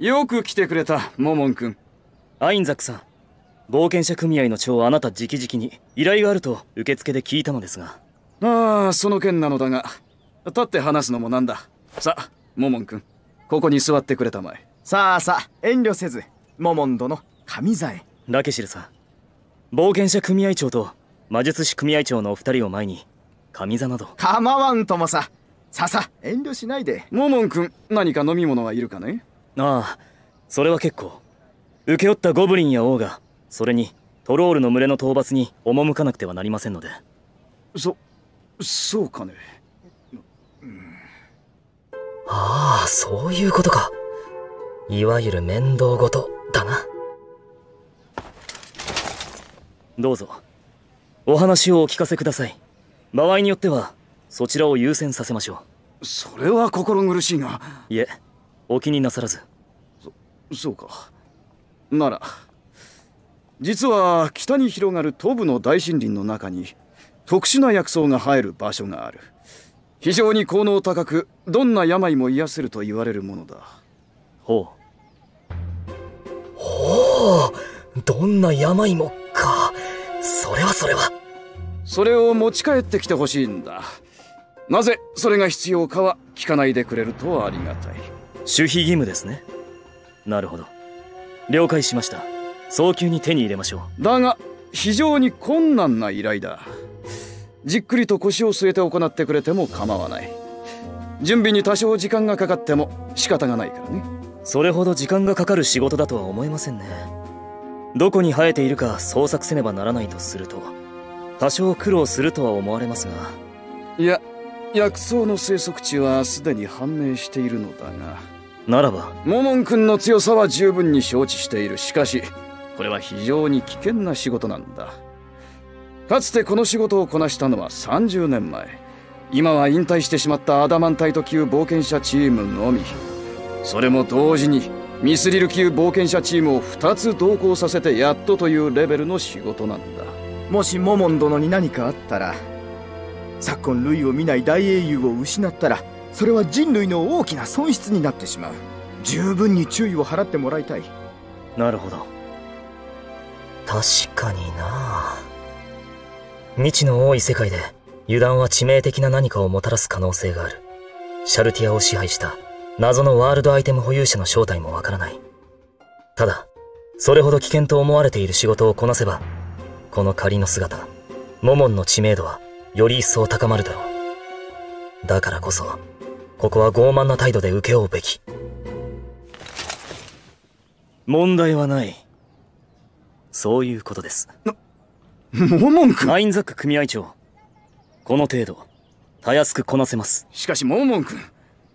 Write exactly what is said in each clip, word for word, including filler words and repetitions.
よく来てくれた、モモン君。アインザクさん、冒険者組合の長あなた直々に依頼があると受付で聞いたのですが。ああ、その件なのだが、立って話すのもなんだ。さあ、モモン君、ここに座ってくれたまえ。さあさあ、遠慮せず、モモン殿、神座へ。ラケシルさん、冒険者組合長と魔術師組合長のお二人を前に、神座など。構わんともさ。さあさあ、遠慮しないで。モモン君、何か飲み物はいるかね？ああ、それは結構。請け負ったゴブリンや王が、それにトロールの群れの討伐に赴かなくてはなりませんので。そ、そうかね。うん、ああ、そういうことか。いわゆる面倒ごとだな。どうぞ、お話をお聞かせください。場合によっては、そちらを優先させましょう。それは心苦しいが。いえ、お気になさらず。そ、そうか。なら、実は北に広がる東部の大森林の中に特殊な薬草が生える場所がある。非常に効能高く、どんな病も癒せると言われるものだ。ほうほう、どんな病もか。それはそれは。それを持ち帰ってきてほしいんだ。なぜそれが必要かは聞かないでくれるとありがたい。守秘義務ですね。なるほど、了解しました。早急に手に入れましょう。だが非常に困難な依頼だ。じっくりと腰を据えて行ってくれても構わない。準備に多少時間がかかっても仕方がないからね。それほど時間がかかる仕事だとは思えませんね。どこに生えているか捜索せねばならないとすると、多少苦労するとは思われますが。いや、薬草の生息地はすでに判明しているのだが。ならばモモン君の強さは十分に承知している。しかしこれは非常に危険な仕事なんだ。かつてこの仕事をこなしたのはさんじゅうねんまえ。今は引退してしまったアダマンタイト級冒険者チームのみ。それも同時にミスリル級冒険者チームをふたつ同行させてやっとというレベルの仕事なんだ。もしモモン殿に何かあったら、昨今類を見ない大英雄を失ったら、それは人類の大きな損失になってしまう。十分に注意を払ってもらいたい。なるほど、確かにな。未知の多い世界で油断は致命的な何かをもたらす可能性がある。シャルティアを支配した謎のワールドアイテム保有者の正体もわからない。ただそれほど危険と思われている仕事をこなせば、この仮の姿、モモンの知名度はより一層高まるだろう。だからこそ、ここは傲慢な態度で請け負うべき。問題はない。そういうことです。な、モモン君。アインザック組合長、この程度、たやすくこなせます。しかしモモン君、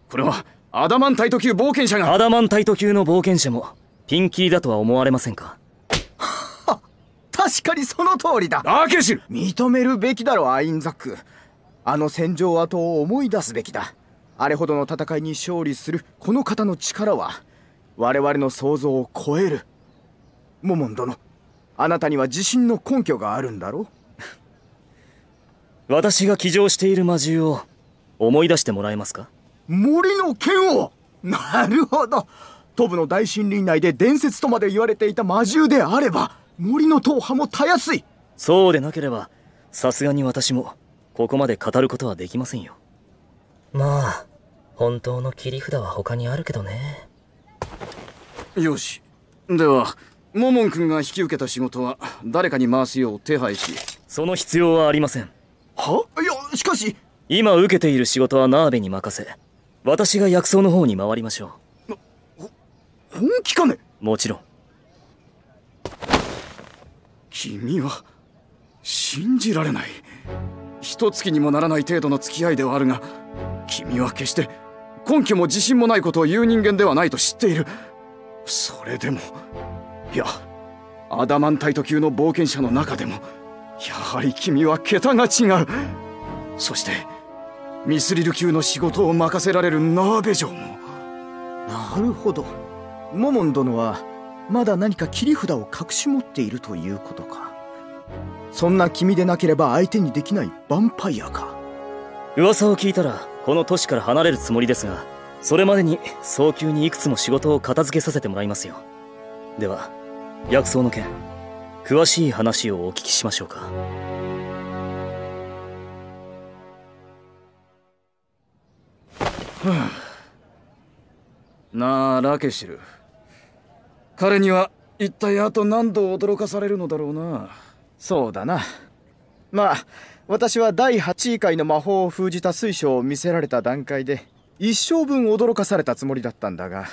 これはアダマンタイト級冒険者が。アダマンタイト級の冒険者もピンキーだとは思われませんか？確かにその通りだ。ラケシル、認めるべきだろアインザック。あの戦場跡を思い出すべきだ。あれほどの戦いに勝利するこの方の力は我々の想像を超える。モモン殿、あなたには自信の根拠があるんだろう。私が騎乗している魔獣を思い出してもらえますか？森の剣王。なるほど、東部の大森林内で伝説とまで言われていた魔獣であれば、森の党派もたやすい。そうでなければさすがに私もここまで語ることはできませんよ。まあ本当の切り札は他にあるけどね。よし、ではモモン君が引き受けた仕事は誰かに回すよう手配し。その必要はありません。は？いや、しかし今受けている仕事はナーベに任せ、私が薬草の方に回りましょう。ほ、本気かね？もちろん。君は信じられない。一月にもならない程度の付き合いではあるが、君は決して根拠も自信もないことを言う人間ではないと知っている。それでも、いや、アダマンタイト級の冒険者の中でもやはり君は桁が違う。そしてミスリル級の仕事を任せられるナーベ城も。なるほど、モモン殿はまだ何か切り札を隠し持っているということか。そんな君でなければ相手にできないヴァンパイアか。噂を聞いたらこの都市から離れるつもりですが、それまでに早急にいくつも仕事を片付けさせてもらいますよ。では薬草の件、詳しい話をお聞きしましょうか。はあ、なあラケシル、彼には一体あと何度驚かされるのだろうな。そうだな。まあ私はだいはちいかいの魔法を封じた水晶を見せられた段階で一生分驚かされたつもりだったんだが、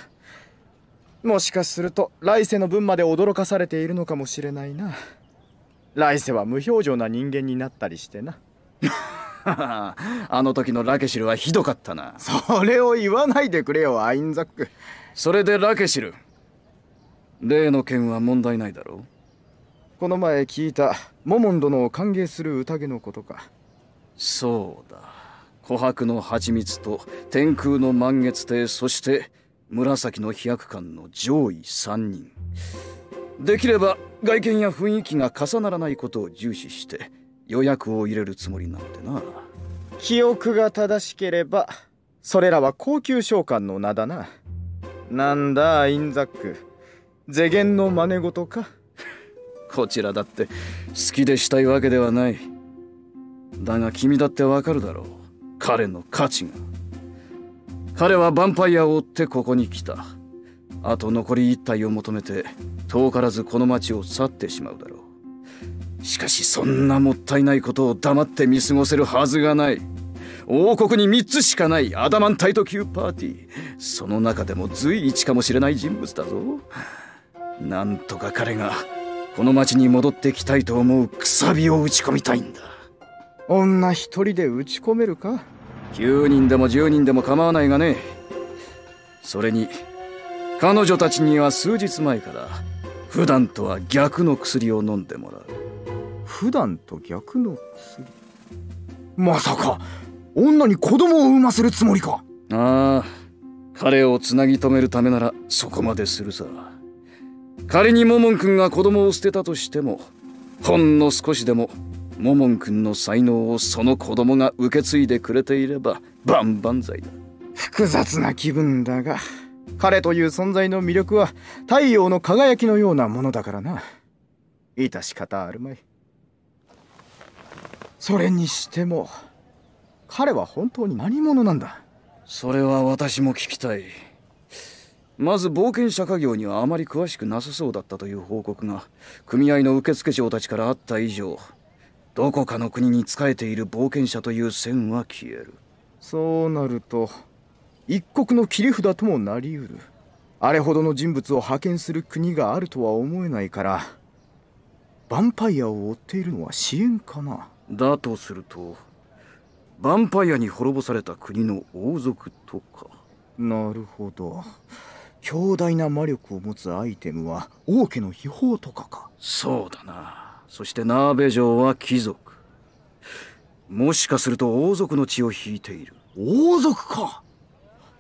もしかすると来世の分まで驚かされているのかもしれないな。来世は無表情な人間になったりしてな。あの時のラケシルはひどかったな。それを言わないでくれよアインザック。それでラケシル、例の件は問題ないだろう。この前聞いたモモン殿を歓迎する宴のことか。そうだ、琥珀の蜂蜜と天空の満月亭、そして紫の飛躍館の上位さんにん。できれば外見や雰囲気が重ならないことを重視して予約を入れるつもりなんでな。記憶が正しければそれらは高級召喚の名だな。なんだアインザック、世間の真似事か。こちらだって好きでしたいわけではない。だが君だってわかるだろう、彼の価値が。彼はヴァンパイアを追ってここに来た。あと残り一体を求めて遠からずこの町を去ってしまうだろう。しかしそんなもったいないことを黙って見過ごせるはずがない。王国にみっつしかないアダマンタイト級パーティー、その中でも随一かもしれない人物だぞ。なんとか彼がこの町に戻ってきたいと思うくさびを打ち込みたいんだ。女一人で打ち込めるか。きゅうにんでもじゅうにんでも構わないがね。それに彼女たちには数日前から普段とは逆の薬を飲んでもらう。普段と逆の薬、まさか女に子供を産ませるつもりか。ああ、彼をつなぎ止めるためならそこまでするさ。仮にモモン君が子供を捨てたとしても、ほんの少しでもモモン君の才能をその子供が受け継いでくれていれば万々歳だ。複雑な気分だが、彼という存在の魅力は太陽の輝きのようなものだからな。致し方あるまい。それにしても彼は本当に何者なんだ。それは私も聞きたい。まず冒険者家業にはあまり詳しくなさそうだったという報告が組合の受付嬢たちからあった以上、どこかの国に仕えている冒険者という線は消える。そうなると一国の切り札ともなりうる。あれほどの人物を派遣する国があるとは思えないから、ヴァンパイアを追っているのは支援かな。だとするとヴァンパイアに滅ぼされた国の王族とか。なるほど、強大な魔力を持つアイテムは王家の秘宝とかか。そうだな。そしてナーベ城は貴族、もしかすると王族の血を引いている。王族か。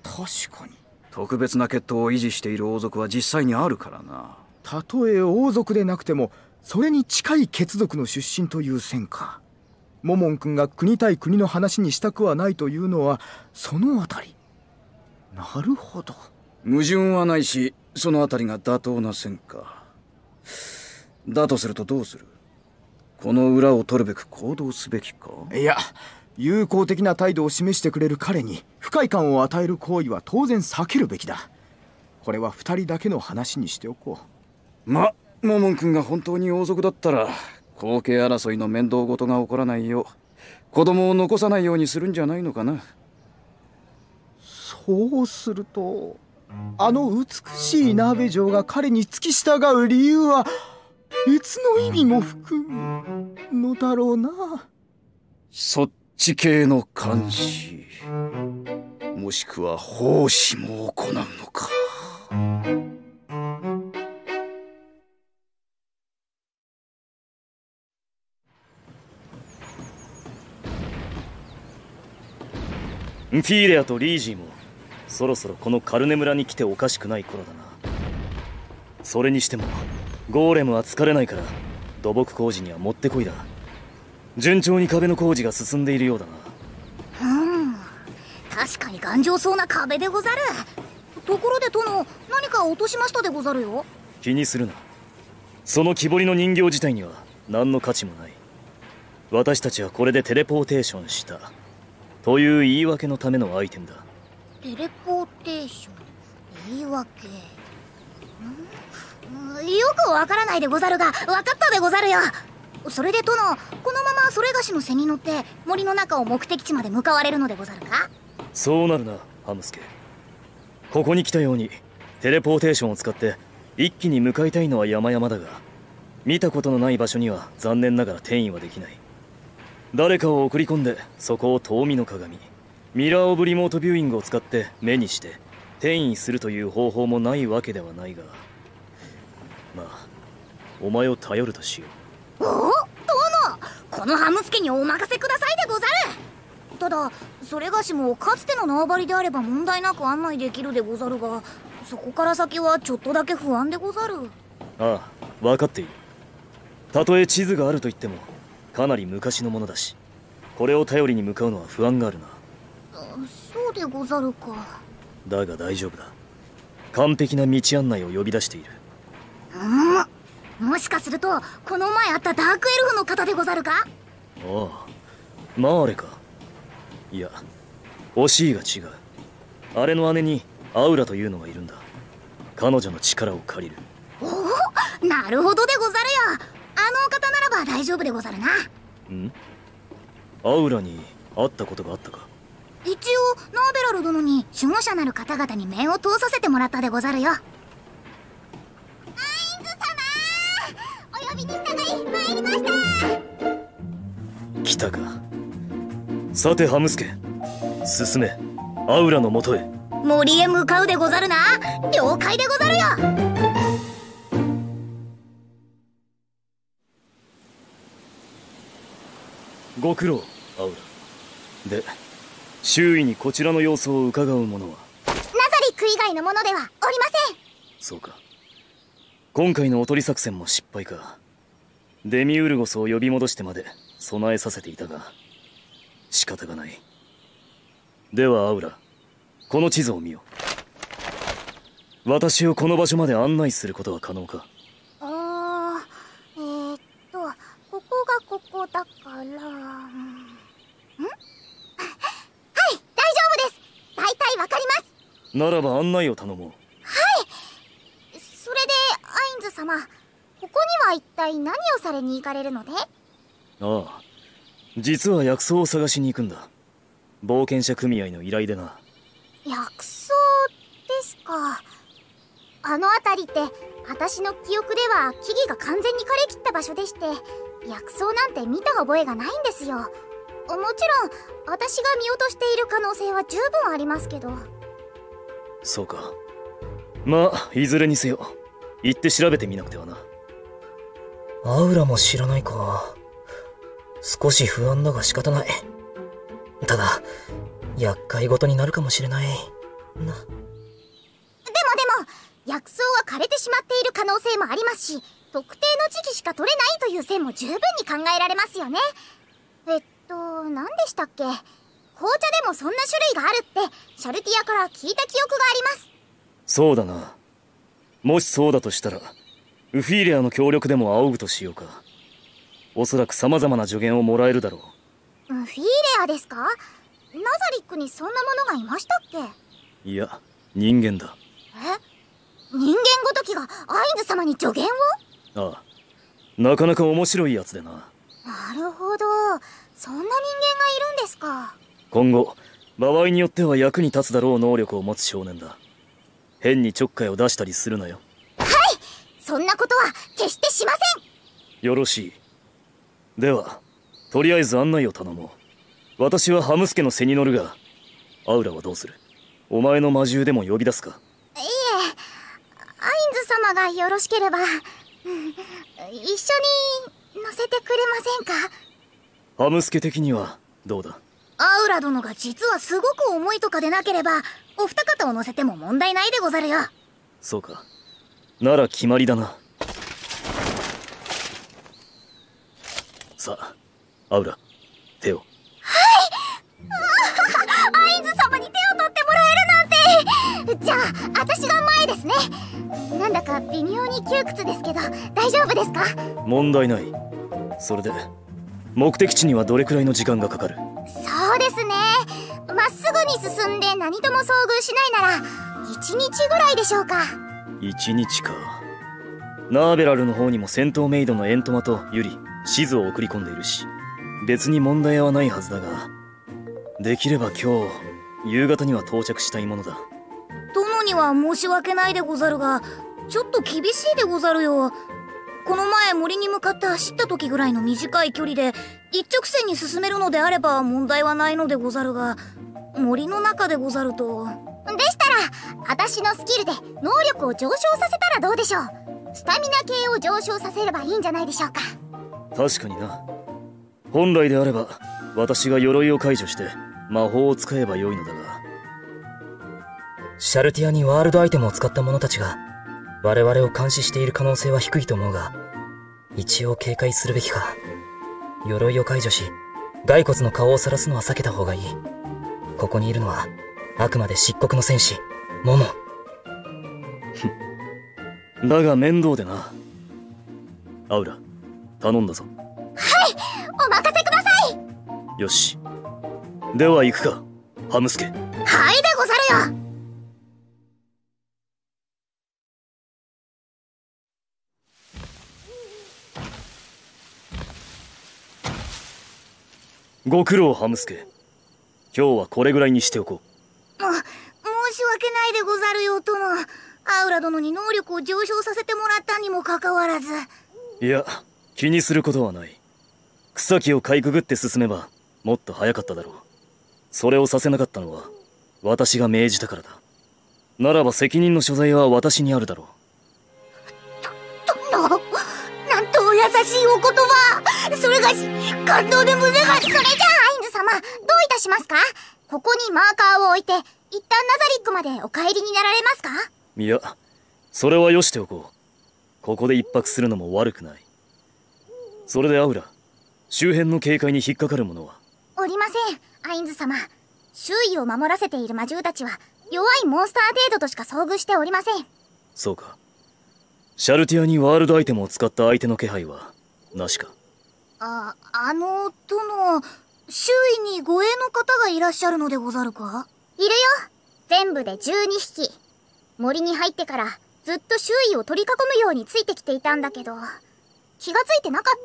確かに特別な血統を維持している王族は実際にあるからな。たとえ王族でなくてもそれに近い血族の出身という線か。モモン君が国対国の話にしたくはないというのはそのあたり。なるほど、矛盾はないし、そのあたりが妥当な線か。だとするとどうする。この裏を取るべく行動すべきか。いや、友好的な態度を示してくれる彼に不快感を与える行為は当然避けるべきだ。これは二人だけの話にしておこう。ま、モモン君が本当に王族だったら後継争いの面倒事が起こらないよう、子供を残さないようにするんじゃないのかな。そうするとあの美しいナーベ城が彼に付き従う理由は別の意味も含むのだろうな。そっち系の監視、もしくは奉仕も行うのか。フィーレアとリージーもそろそろこのカルネ村に来ておかしくない頃だな。それにしてもゴーレムは疲れないから土木工事にはもってこいだ。順調に壁の工事が進んでいるようだな。うん、確かに頑丈そうな壁でござる。ところで殿、何か落としましたでござるよ。気にするな。その木彫りの人形自体には何の価値もない。私たちはこれでテレポーテーションしたという言い訳のためのアイテムだ。テレポーテーション、言い訳。んよくわからないでござるが、わかったでござるよ。それで殿、このままそれがしの背に乗って森の中を目的地まで向かわれるのでござるか。そうなるな、ハムスケ。ここに来たようにテレポーテーションを使って一気に向かいたいのは山々だが、見たことのない場所には残念ながら転移はできない。誰かを送り込んで、そこを遠見の鏡、ミラーオブリモートビューイングを使って目にして転移するという方法もないわけではないが、まあお前を頼るとしよう。おお、殿、このハムスケにお任せくださいでござる。ただそれがしもかつての縄張りであれば問題なく案内できるでござるが、そこから先はちょっとだけ不安でござる。ああ、分かっている。たとえ地図があるといってもかなり昔のものだし、これを頼りに向かうのは不安があるな。そうでござるか。だが大丈夫だ。完璧な道案内を呼び出している。うん、もしかするとこの前あったダークエルフの方でござるか。ああ、マーレか。いや、惜しいが違う。あれの姉にアウラというのがいるんだ。彼女の力を借りる。おお、なるほどでござるよ。あのお方ならば大丈夫でござるな。ん？アウラに会ったことがあったか。一応ナーベラル殿に守護者なる方々に面を通させてもらったでござるよ。アインズ様、お呼びに従い参りました。来たか。さてハムスケ、進め、アウラのもとへ。森へ向かうでござるな。了解でござるよ。ご苦労、アウラ。で、周囲にこちらの様子を伺う者はナザリック以外の者ではおりません。そうか。今回のおとり作戦も失敗か。デミウルゴスを呼び戻してまで備えさせていたが仕方がない。ではアウラ、この地図を見よ。私をこの場所まで案内することは可能か。ここだから…ん？はい、大丈夫です。大体わかります。ならば案内を頼もう。はい。それでアインズ様、ここには一体何をされに行かれるので？ああ、実は薬草を探しに行くんだ。冒険者組合の依頼でな。薬草ですか。あの辺りって私の記憶では木々が完全に枯れ切った場所でして、薬草なんて見た覚えがないんですよ。もちろん私が見落としている可能性は十分ありますけど。そうか。まあいずれにせよ行って調べてみなくてはな。アウラも知らないか。少し不安だが仕方ない。ただ厄介事になるかもしれないな。でもでも薬草は枯れてしまっている可能性もありますし、特定の時期しか取れないという線も十分に考えられますよね。えっと、何でしたっけ。紅茶でもそんな種類があるってシャルティアから聞いた記憶があります。そうだな。もしそうだとしたらウフィーレアの協力でも仰ぐとしようか。おそらく様々な助言をもらえるだろう。ウフィーレアですか。ナザリックにそんなものがいましたっけ。いや、人間だ。え、人間ごときがアインズ様に助言を。ああ、なかなか面白いやつでな。なるほど、そんな人間がいるんですか。今後場合によっては役に立つだろう能力を持つ少年だ。変にちょっかいを出したりするなよ。はい、そんなことは決してしません。よろしい。ではとりあえず案内を頼もう。私はハムスケの背に乗るが、アウラはどうする。お前の魔獣でも呼び出すか。いいえ、アインズ様がよろしければ。うん、一緒に乗せてくれませんか。ハムスケ的にはどうだ。アウラ殿が実はすごく重いとかでなければお二方を乗せても問題ないでござるよ。そうか、なら決まりだな。さあアウラ、手を。はいアインズ様に手じゃあ私が前ですね。なんだか微妙に窮屈ですけど大丈夫ですか？問題ない。それで目的地にはどれくらいの時間がかかる？そうですね、まっすぐに進んで何とも遭遇しないならいちにちぐらいでしょうか。いちにちか。ナーベラルの方にも戦闘メイドのエントマとユリ、シズを送り込んでいるし別に問題はないはずだが、できれば今日夕方には到着したいものだ。殿には申し訳ないでござるがちょっと厳しいでござるよ。この前森に向かって走った時ぐらいの短い距離で一直線に進めるのであれば問題はないのでござるが、森の中でござると。でしたら私のスキルで能力を上昇させたらどうでしょう。スタミナ系を上昇させればいいんじゃないでしょうか。確かにな。本来であれば私が鎧を解除して魔法を使えばよいのだが、シャルティアにワールドアイテムを使った者たちが我々を監視している可能性は低いと思うが、一応警戒するべきか。鎧を解除し骸骨の顔を晒すのは避けた方がいい。ここにいるのはあくまで漆黒の戦士モモだが面倒でな。アウラ頼んだぞ。はい、お任せください。よし、では行くかハムスケ。はいでござるよ。ご苦労ハムスケ、今日はこれぐらいにしておこう。も申し訳ないでござるよ殿。アウラ殿に能力を上昇させてもらったにもかかわらず。いや気にすることはない。草木をかいくぐって進めばもっと早かっただろう。それをさせなかったのは私が命じたからだ。ならば責任の所在は私にあるだろう。と、殿、なんとお優しいお言葉。それがし感動で胸が。それじゃあアインズ様どういたしますか？ここにマーカーを置いて一旦ナザリックまでお帰りになられますか？いやそれはよしておこう。ここで一泊するのも悪くない。それでアウラ、周辺の警戒に引っかかるものはおりませんアインズ様。周囲を守らせている魔獣たちは弱いモンスター程度としか遭遇しておりません。そうか。シャルティアにワールドアイテムを使った相手の気配はなしか。ああの殿、周囲に護衛の方がいらっしゃるのでござるか？いるよ、全部でじゅうにひき。森に入ってからずっと周囲を取り囲むようについてきていたんだけど気がついてなかっ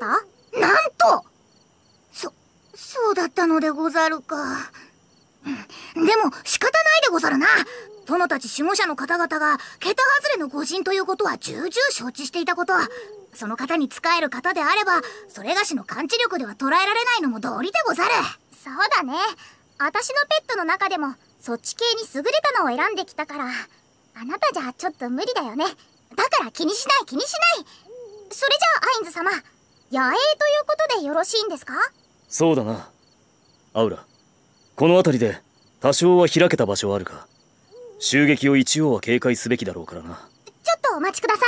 た？なんとそうだったのでござるか。でも仕方ないでござるな。殿たち守護者の方々が桁外れの御神ということは重々承知していたこと。その方に仕える方であればそれがしの感知力では捉えられないのも道理でござる。そうだね、私のペットの中でもそっち系に優れたのを選んできたから、あなたじゃちょっと無理だよね。だから気にしない気にしない。それじゃあアインズ様、野営ということでよろしいんですか？そうだな。アウラ、この辺りで多少は開けた場所はあるか。襲撃を一応は警戒すべきだろうからな。ちょっとお待ちください。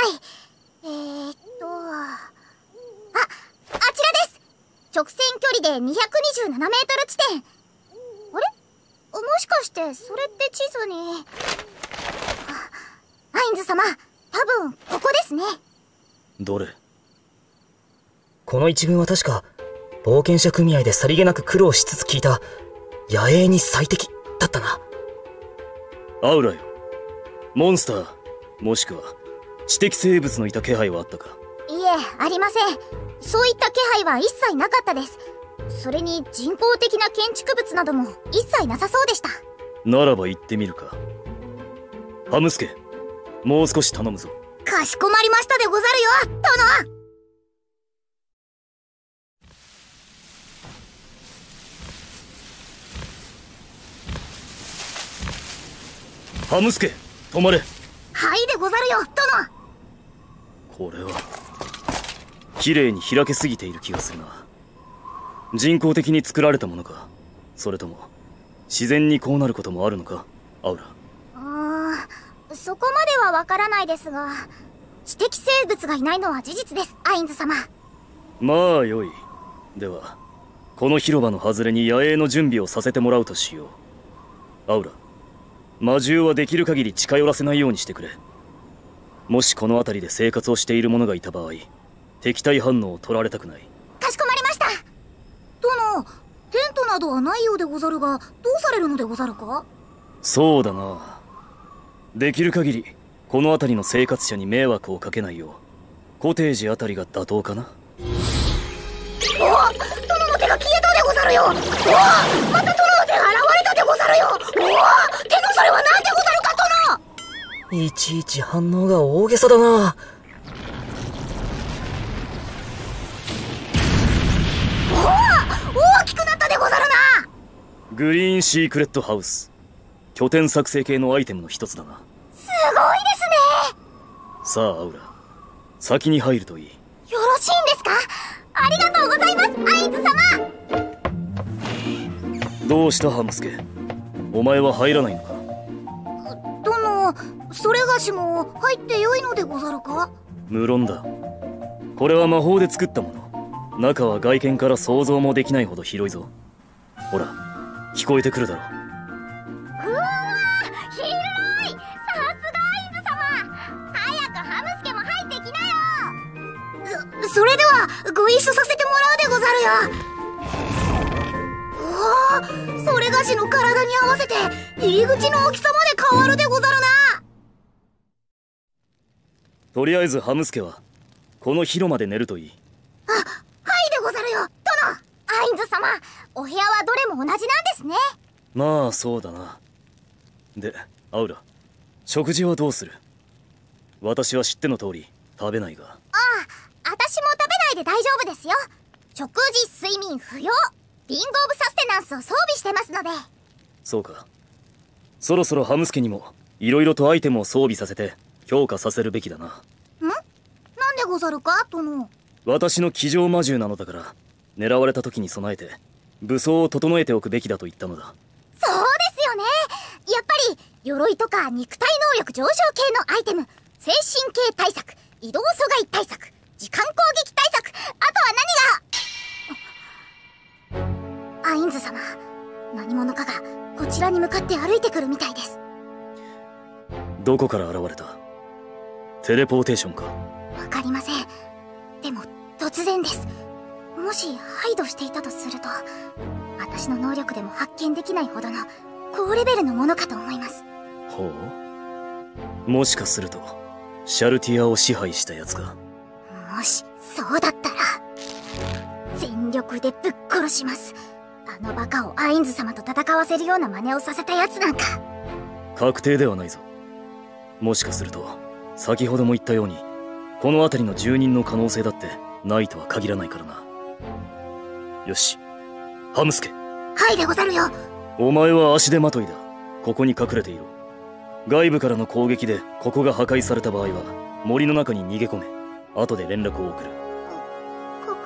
えーっとあ、あちらです。直線距離でにひゃくにじゅうななメートル地点。あれ、もしかしてそれって地図に。アインズ様、多分ここですね。どれ？この一軍は確か冒険者組合でさりげなく苦労しつつ聞いた野営に最適だったな。アウラよ、モンスターもしくは知的生物のいた気配はあったか？いえ、ありません。そういった気配は一切なかったです。それに人工的な建築物なども一切なさそうでした。ならば行ってみるか。ハムスケ、もう少し頼むぞ。かしこまりましたでござるよ殿。ハムスケ、止まれ。はいでござるよ殿。これは綺麗に開けすぎている気がするな。人工的に作られたものか、それとも自然にこうなることもあるのかアウラ。うーん、そこまではわからないですが知的生物がいないのは事実ですアインズ様。まあよい。ではこの広場の外れに野営の準備をさせてもらうとしよう。アウラ、魔獣はできる限り近寄らせないようにしてくれ。もしこの辺りで生活をしている者がいた場合、敵対反応を取られたくない。かしこまりました。殿、テントなどはないようでござるが、どうされるのでござるか？そうだな。できる限りこの辺りの生活者に迷惑をかけないよう、コテージ辺りが妥当かな。おっ、殿の手が消えたでござるよ。おっ、また殿の手が現れたでござるよ。おっ、手のそれは何でござるか、殿。いちいち反応が大げさだな。大きくなったでござるな。グリーンシークレットハウス、拠点作成系のアイテムの一つだな。すごいですね。さあアウラ、先に入るといい。よろしいんですか？ありがとうございます、アイズ様。どうしたハムスケ、お前は入らないのか？殿、それがしも入ってよいのでござるか？無論だ。これは魔法で作ったもの。中は外見から想像もできないほど広いぞ。ほら、聞こえてくるだろう。うわー、広い。さすがアイズ様。早くハムスケも入ってきなよ。 そ, それではご一緒させてもらうでござるよ。おー、それがしの体に合わせて入り口の大きさまで変わるでござるな。とりあえずハムスケはこの広間で寝るといい。あ、ござるよ、殿。アインズ様、お部屋はどれも同じなんですね。まあそうだな。でアウラ、食事はどうする？私は知っての通り食べないが。ああ、私も食べないで大丈夫ですよ。食事、睡眠不要、リング・オブ・サステナンスを装備してますので。そうか。そろそろハムスケにもいろいろとアイテムを装備させて強化させるべきだな。ん？なんでござるか、殿。私の騎乗魔獣なのだから、狙われた時に備えて武装を整えておくべきだと言ったのだ。そうですよね。やっぱり鎧とか肉体能力上昇系のアイテム、精神系対策、移動阻害対策、時間攻撃対策、あとは何が。アインズ様、何者かがこちらに向かって歩いてくるみたいです。どこから現れた？テレポーテーションか？わかりません。でも突然です。もしハイドしていたとすると、私の能力でも発見できないほどの高レベルのものかと思います。ほう、もしかするとシャルティアを支配したやつか。もしそうだったら全力でぶっ殺します。あのバカをアインズ様と戦わせるような真似をさせたやつなんか。確定ではないぞ。もしかすると先ほども言ったように、この辺りの住人の可能性だってないとは限らないからな。よし、ハムスケ。はいでござるよ。お前は足手まといだ。ここに隠れていろ。外部からの攻撃でここが破壊された場合は森の中に逃げ込め。後で連絡を送る。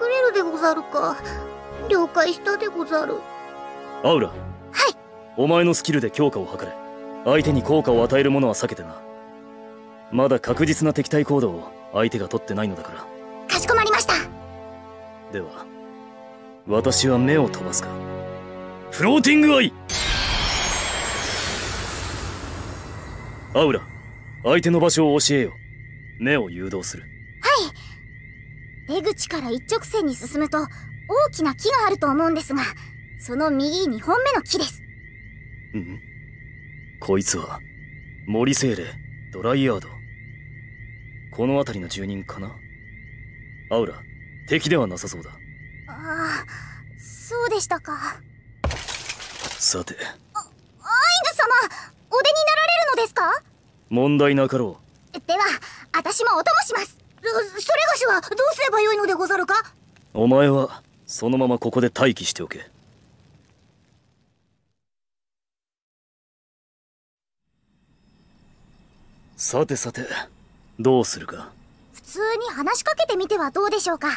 隠れるでござるか。了解したでござる。アウラ。はい。お前のスキルで強化を図れ。相手に効果を与えるものは避けてな。まだ確実な敵対行動を相手が取ってないのだから。かしこまりました。では私は目を飛ばすか。フローティングアイ。アウラ、相手の場所を教えよ。目を誘導する。はい。出口から一直線に進むと大きな木があると思うんですが、その右にほんめの木です。うん、こいつは森精霊ドライヤード。この辺りの住人かな。アウラ、敵ではなさそうだ。ああ、そうでしたか。さて、あ、アインズ様、お出になられるのですか？問題なかろう。では私もお供します。それがしはどうすればよいのでござるか？お前はそのままここで待機しておけ。さてさて、どうするか。普通に話しかけてみてはどうでしょうか。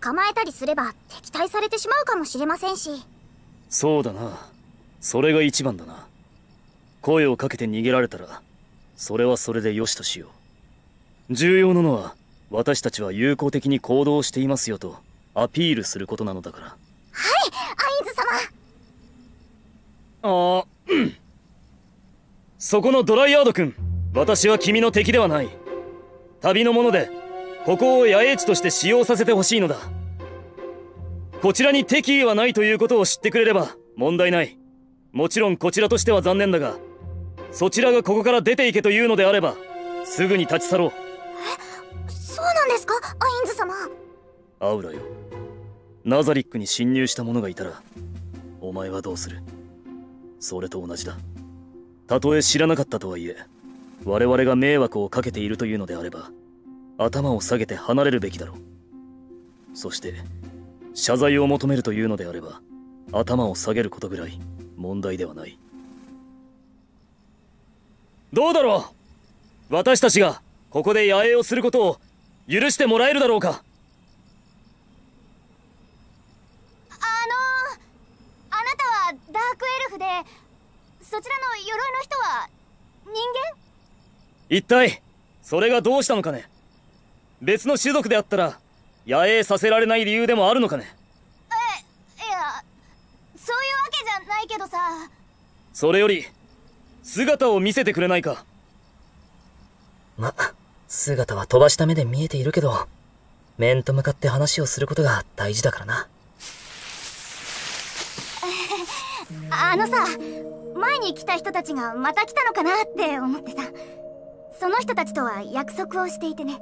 捕まえたりすれば敵対されてしまうかもしれませんし。そうだな、それが一番だな。声をかけて逃げられたらそれはそれでよしとしよう。重要なのは私たちは友好的に行動していますよとアピールすることなのだから。はい、アインズ様。ああ、うん。そこのドライヤード君、私は君の敵ではない。旅の者でここを野営地として使用させてほしいのだ。こちらに敵意はないということを知ってくれれば問題ない。もちろんこちらとしては残念だが、そちらがここから出ていけというのであればすぐに立ち去ろう。え、そうなんですかアインズ様。アウラよ、ナザリックに侵入した者がいたらお前はどうする？それと同じだ。たとえ知らなかったとはいえ、我々が迷惑をかけているというのであれば頭を下げて離れるべきだろう。そして謝罪を求めるというのであれば頭を下げることぐらい問題ではない。どうだろう、私たちがここで野営をすることを許してもらえるだろうか。あのー、あなたはダークエルフで、そちらの鎧の人は人間？一体それがどうしたのかね。別の種族であったら野営させられない理由でもあるのかね。え、いや、そういうわけじゃないけどさ。それより姿を見せてくれないか。ま、姿は飛ばした目で見えているけど、面と向かって話をすることが大事だからな。あのさ、前に来た人たちがまた来たのかなって思ってさ、その人たちとは約束をしていてね。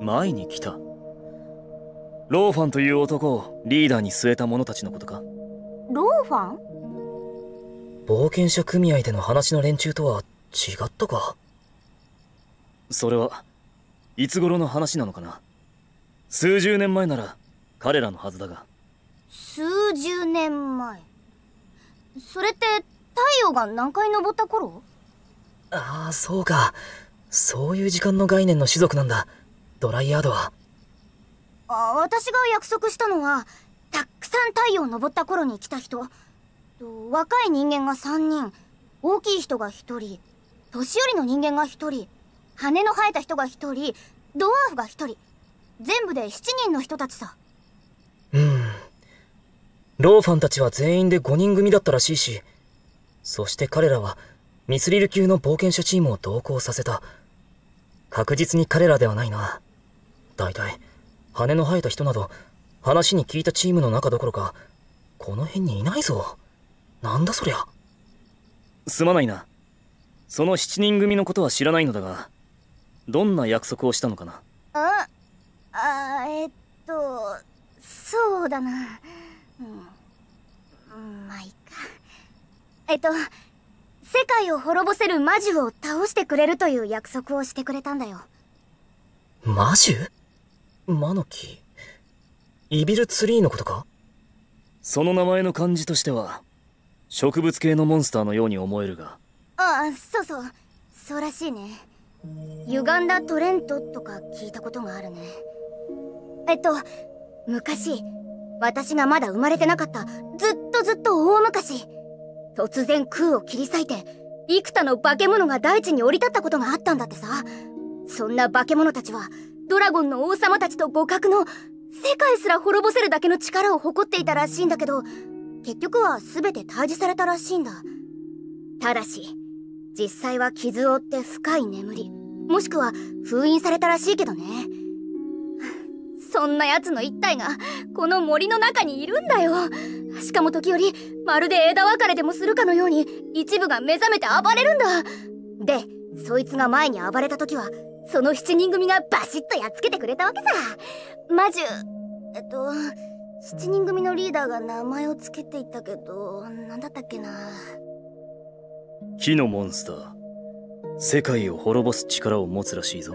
前に来たローファンという男をリーダーに据えた者たちのことか。ローファン？冒険者組合での話の連中とは違ったか。それはいつ頃の話なのかな。数十年前なら彼らのはずだが。数十年前、それって太陽が何回昇った頃？ああ、そうか。そういう時間の概念の種族なんだ、ドライヤードは。あ、私が約束したのは、たくさん太陽昇った頃に来た人。若い人間がさんにん、大きい人がひとり、年寄りの人間がひとり、羽の生えた人がひとり、ドワーフがひとり、全部でしちにんの人たちさ。うん。ローファンたちは全員でごにん組だったらしいし、そして彼らはミスリル級の冒険者チームを同行させた。確実に彼らではないな。だいたい羽の生えた人など話に聞いたチームの中どころかこの辺にいないぞ。なんだそりゃ。すまないな、そのしちにん組のことは知らないのだが、どんな約束をしたのかな。ああ、えっとそうだな、うん、まあいいか。えっと世界を滅ぼせる魔獣を倒してくれるという約束をしてくれたんだよ。魔獣？魔の木、イビルツリーのことか。その名前の漢字としては植物系のモンスターのように思えるが。ああ、そうそう、そうらしいね。歪んだトレントとか聞いたことがあるね。えっと昔、私がまだ生まれてなかったずっとずっと大昔、突然空を切り裂いて幾多の化け物が大地に降り立ったことがあったんだってさ。そんな化け物たちはドラゴンの王様たちと互角の世界すら滅ぼせるだけの力を誇っていたらしいんだけど、結局は全て退治されたらしいんだ。ただし実際は傷を負って深い眠り、もしくは封印されたらしいけどね。そんなやつの一体がこの森の中にいるんだよ。しかも時折まるで枝分かれでもするかのように一部が目覚めて暴れるんだ。でそいつが前に暴れた時はそのしちにん組がバシッとやっつけてくれたわけさ。魔獣、えっとしちにん組のリーダーが名前をつけていたけど、何だったっけな。木のモンスター、世界を滅ぼす力を持つらしいぞ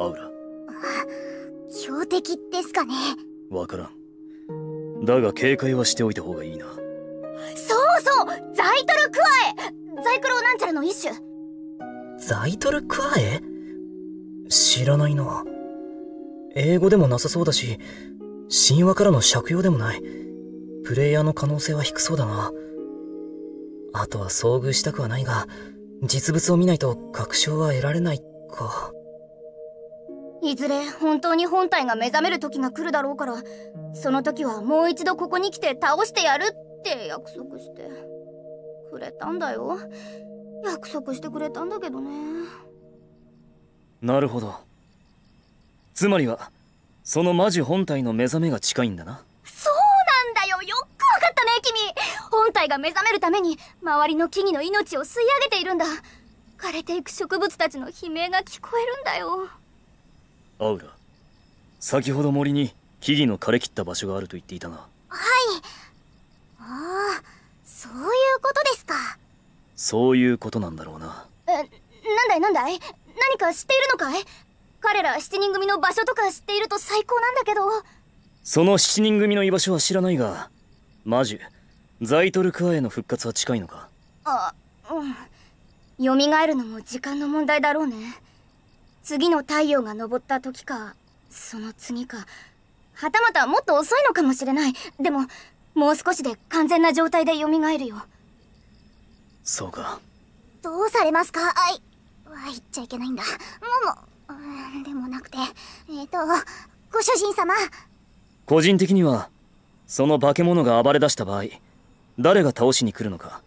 アウラ。強敵ですかね。わからん。だが警戒はしておいた方がいいな。そうそう、ザイトルクワエ、ザイクロなんちゃらの一種。ザイトルクワエ？知らないな。英語でもなさそうだし、神話からの借用でもない。プレイヤーの可能性は低そうだな。あとは遭遇したくはないが、実物を見ないと確証は得られないか。いずれ本当に本体が目覚める時が来るだろうから、その時はもう一度ここに来て倒してやるって約束してくれたんだよ。約束してくれたんだけどね。なるほど。つまりはそのマジ本体の目覚めが近いんだな。そうなんだよ、よくわかったね君。本体が目覚めるために周りの木々の命を吸い上げているんだ。枯れていく植物たちの悲鳴が聞こえるんだよ。アウラ、先ほど森に木々の枯れ切った場所があると言っていたが。はい。ああ、そういうことですか。そういうことなんだろうな。え、なんだいなんだい、何か知っているのかい。彼らしちにん組の場所とか知っていると最高なんだけど。そのしちにん組の居場所は知らないが、マジザイトルクアへの復活は近いのか。あ、うん、蘇るのも時間の問題だろうね。次の太陽が昇った時か、その次か、はたまたもっと遅いのかもしれない。でももう少しで完全な状態で蘇るよ。そうか。どうされますか。あい、言っちゃいけないんだ。もも、うん、でもなくて、えっと、ご主人様。個人的にはその化け物が暴れ出した場合、誰が倒しに来るのか、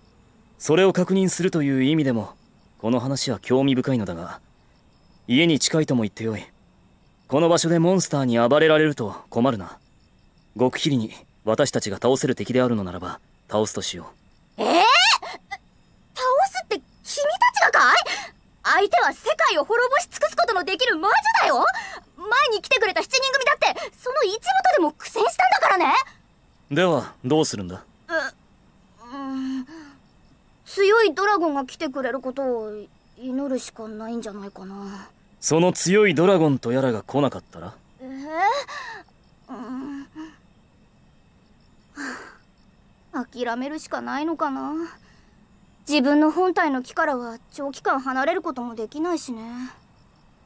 それを確認するという意味でもこの話は興味深いのだが、家に近いとも言ってよい。この場所でモンスターに暴れられると困るな。極秘裏に私たちが倒せる敵であるのならば倒すとしよう。ええー、倒すって君たちがかい。相手は世界を滅ぼし尽くすことのできる魔女だよ。前に来てくれたしちにん組だってその一部とでも苦戦したんだからね。ではどうするんだ。う、うん、強いドラゴンが来てくれることを祈るしかないんじゃないかな。その強いドラゴンとやらが来なかったら。えー、うん、諦めるしかないのかな。自分の本体の木からは長期間離れることもできないしね。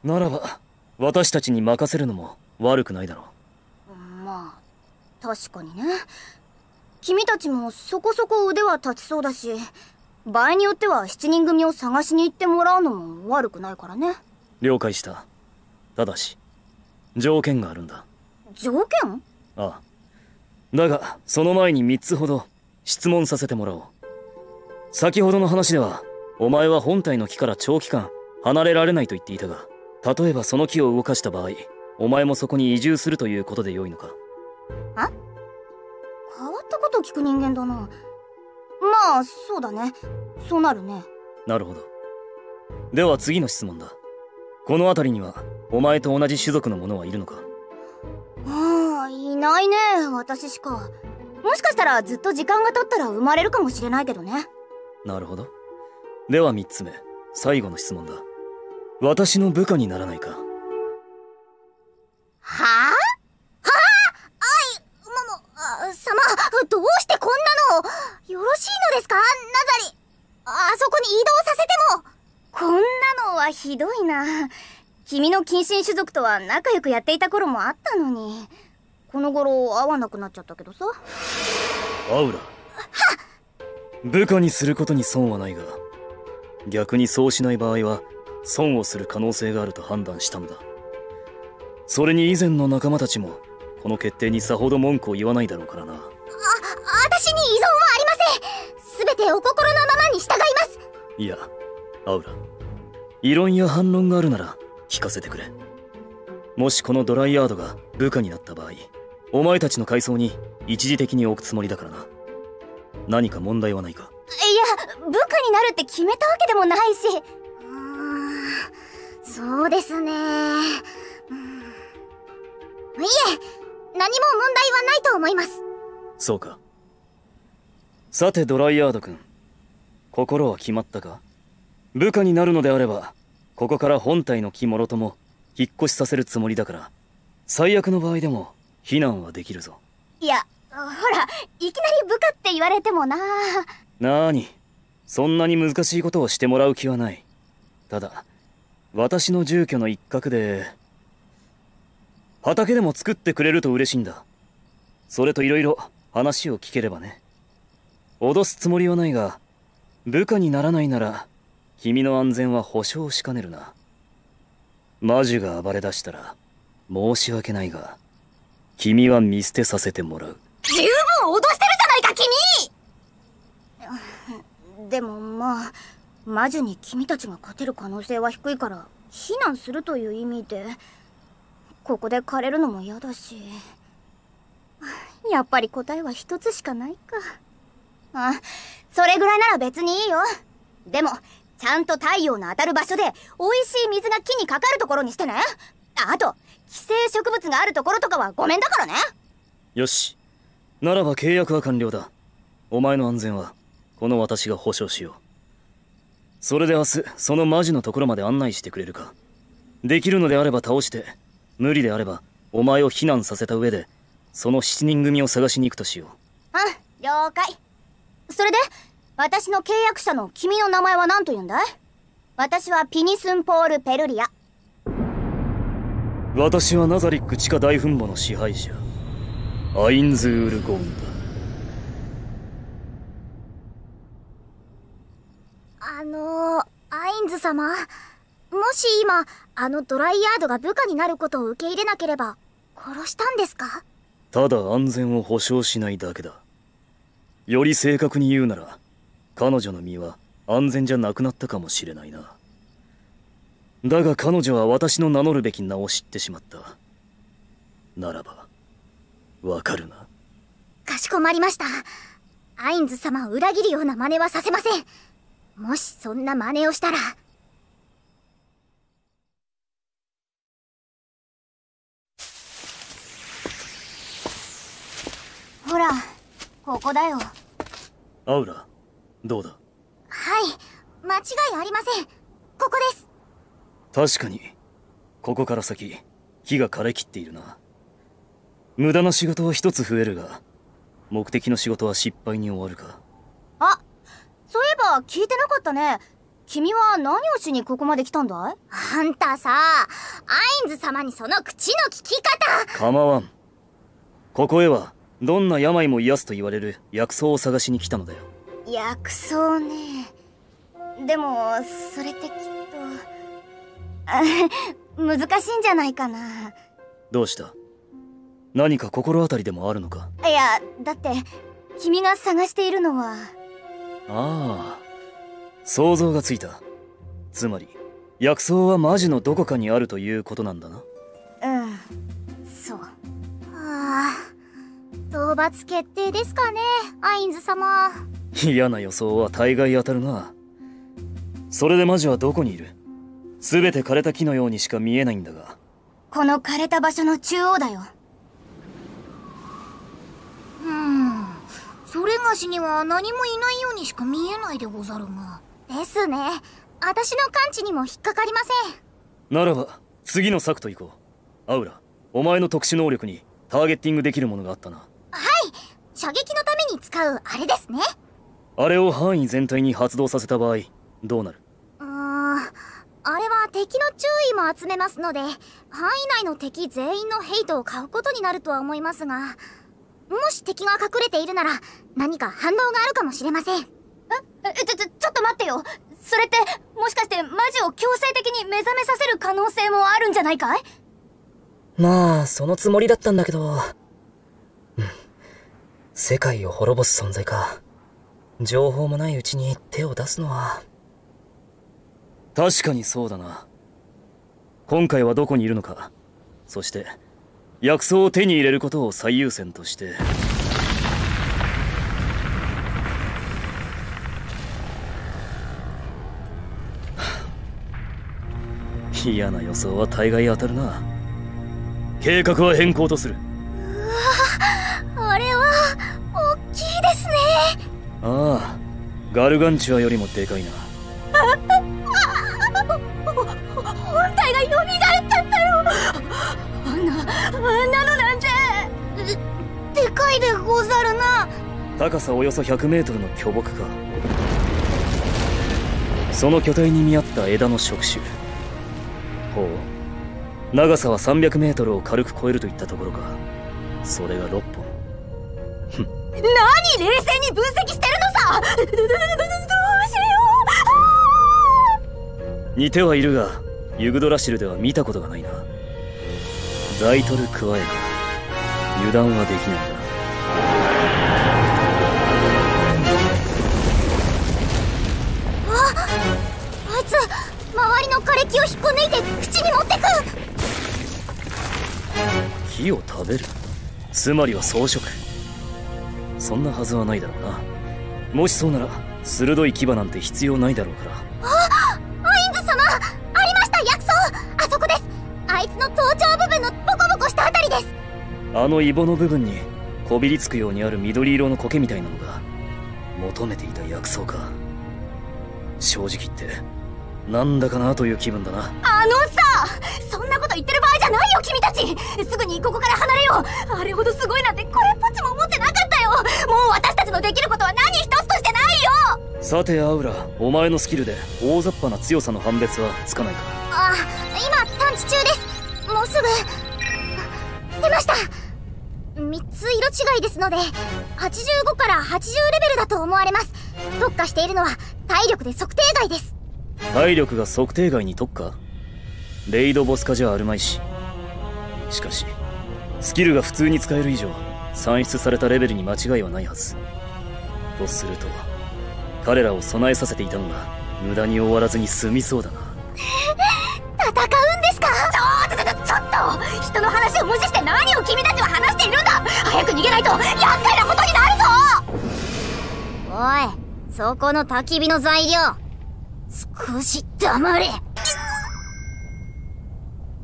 ならば私たちに任せるのも悪くないだろう。まあ確かにね。君たちもそこそこ腕は立ちそうだし、場合によってはしちにん組を探しに行ってもらうのも悪くないからね。了解した。ただし条件があるんだ。条件？ああ、だがその前にみっつほど質問させてもらおう。先ほどの話ではお前は本体の木から長期間離れられないと言っていたが、例えばその木を動かした場合、お前もそこに移住するということで良いのか。あ？変わったことを聞く人間だな。まあそうだね、そうなるね。なるほど。では次の質問だ。この辺りにはお前と同じ種族の者はいるのか。ああ、いないね、私しか。もしかしたらずっと時間が経ったら生まれるかもしれないけどね。なるほど。ではみっつめ、最後の質問だ。私の部下にならないか。はあ？はあ？あい、もも、あ、様、どうしてこんなの。よろしいのですか、ナザリ。あそこに移動させても。こんなのはひどいな。君の近親種族とは仲良くやっていた頃もあったのに、この頃会わなくなっちゃったけどさ。アウラ。はっ。部下にすることに損はないが、逆にそうしない場合は損をする可能性があると判断したのだ。それに以前の仲間たちもこの決定にさほど文句を言わないだろうからな。あ、私に依存はありません。全てお心のままに従います。いや、アウラ、異論や反論があるなら聞かせてくれ。もしこのドライアードが部下になった場合、お前たちの階層に一時的に置くつもりだからな。何か問題はないか。いや、部下になるって決めたわけでもないし。うーん、そうですね、うん、いえ、何も問題はないと思います。そうか。さてドライアード君、心は決まったか。部下になるのであれば、ここから本体の木もろとも引っ越しさせるつもりだから、最悪の場合でも避難はできるぞ。いや、ほら、いきなり部下って言われてもな。なーに、そんなに難しいことをしてもらう気はない。ただ私の住居の一角で畑でも作ってくれると嬉しいんだ。それといろいろ話を聞ければね。脅すつもりはないが、部下にならないなら君の安全は保証しかねるな。魔女が暴れ出したら申し訳ないが、君は見捨てさせてもらう。十分脅してるじゃないか君。でもまあ魔女に君たちが勝てる可能性は低いから避難するという意味で、ここで枯れるのも嫌だし、やっぱり答えは一つしかないか。あ、それぐらいなら別にいいよ。でもちゃんと太陽の当たる場所で美味しい水が木にかかるところにしてね。あと寄生植物があるところとかはごめんだからね。よし、ならば契約は完了だ。お前の安全はこの私が保証しよう。それで明日そのマジのところまで案内してくれるか。できるのであれば倒して、無理であればお前を避難させた上でそのしちにん組を探しに行くとしよう。あ、了解。それで私の契約者の君の名前は何と言うんだい？私はピニスン・ポール・ペルリア。私はナザリック地下大墳墓の支配者アインズ・ウルゴンだ。あのー、アインズ様、もし今あのドライヤードが部下になることを受け入れなければ殺したんですか？ただ安全を保証しないだけだ。より正確に言うなら、彼女の身は安全じゃなくなったかもしれないな。だが彼女は私の名乗るべき名を知ってしまった。ならば、わかるな。かしこまりました。アインズ様を裏切るような真似はさせません。もしそんな真似をしたら。ほら、ここだよ。アウラ、どうだ？はい、間違いありません。ここです。確かに、ここから先、木が枯れきっているな。無駄な仕事は一つ増えるが、目的の仕事は失敗に終わるか。あ、そういえば聞いてなかったね。君は何をしにここまで来たんだい？あんたさ、アインズ様にその口の利き方！構わん。ここへは、どんな病も癒すと言われる薬草を探しに来たのだよ。薬草ね。でも、それってきっと。難しいんじゃないかな。どうした？何か心当たりでもあるのか？いや、だって君が探しているのは。ああ、想像がついた。つまり薬草はマジのどこかにあるということなんだな。うん、そう。ああ、討伐決定ですかね、アインズ様。嫌な予想は大概当たるな。それでマジはどこにいる？すべて枯れた木のようにしか見えないんだが。この枯れた場所の中央だよ。うーん、それがしには何もいないようにしか見えないでござるが。ですね、私の感知にも引っかかりません。ならば次の策といこう。アウラ、お前の特殊能力にターゲッティングできるものがあったな。はい、射撃のために使うあれですね。あれを範囲全体に発動させた場合どうなる？あれは敵の注意も集めますので、範囲内の敵全員のヘイトを買うことになるとは思いますが、もし敵が隠れているなら何か反応があるかもしれません。え、え、ちょ、ちょ、ちょっと待ってよ。それってもしかしてマジを強制的に目覚めさせる可能性もあるんじゃないかい？まあ、そのつもりだったんだけど。うん。世界を滅ぼす存在か。情報もないうちに手を出すのは。確かにそうだな。今回はどこにいるのか、そして薬草を手に入れることを最優先として。嫌な予想は大概当たるな。計画は変更とする。うわ、あれは大きいですね。ああ、ガルガンチュアよりもでかいな。本体が蘇っちゃったよ。あんな、あんなのなんてでかいでござるな。高さおよそひゃくメートルの巨木か。その巨体に見合った枝の触手。ほう、長さはさんびゃくメートルを軽く超えるといったところか。それがろっぽん。何、冷静に分析してるのさ。似てはいるが、ユグドラシルでは見たことがないな。ザイトル・クワエナ、油断はできないな。あっ、あいつ周りの枯れ木を引っこ抜いて口に持ってく。木を食べる、つまりは草食。そんなはずはないだろうな。もしそうなら鋭い牙なんて必要ないだろうから。あ、アインズ様、ありました、薬草。あそこです。あいつの頭頂部分のボコボコしたあたりです。あのイボの部分にこびりつくようにある緑色の苔みたいなのが求めていた薬草か。正直言ってなんだかなという気分だな。あのさ、そんなこと言ってる場合じゃないよ君たち。すぐにここから離れよう。あれほどすごいなんてこれっぽっちも思ってなかったよ。もう私たちのできることは何一つとしてないよ。さてアウラ、お前のスキルで大雑把な強さの判別はつかないか。ああ、今探知中です。もうすぐ出ました。みっつ色違いですのではちじゅうごからはちじゅうレベルだと思われます。特化しているのは体力で測定外です。体力が測定外に特化。レイドボス化じゃあるまいし。しかしスキルが普通に使える以上算出されたレベルに間違いはないはず。とすると彼らを備えさせていたのが無駄に終わらずに済みそうだな。戦うんですか。ちょっとちょっと人の話を無視して何を君たちは話しているんだ。早く逃げないと厄介なことになるぞ。おい、そこの焚き火の材料少し黙れ。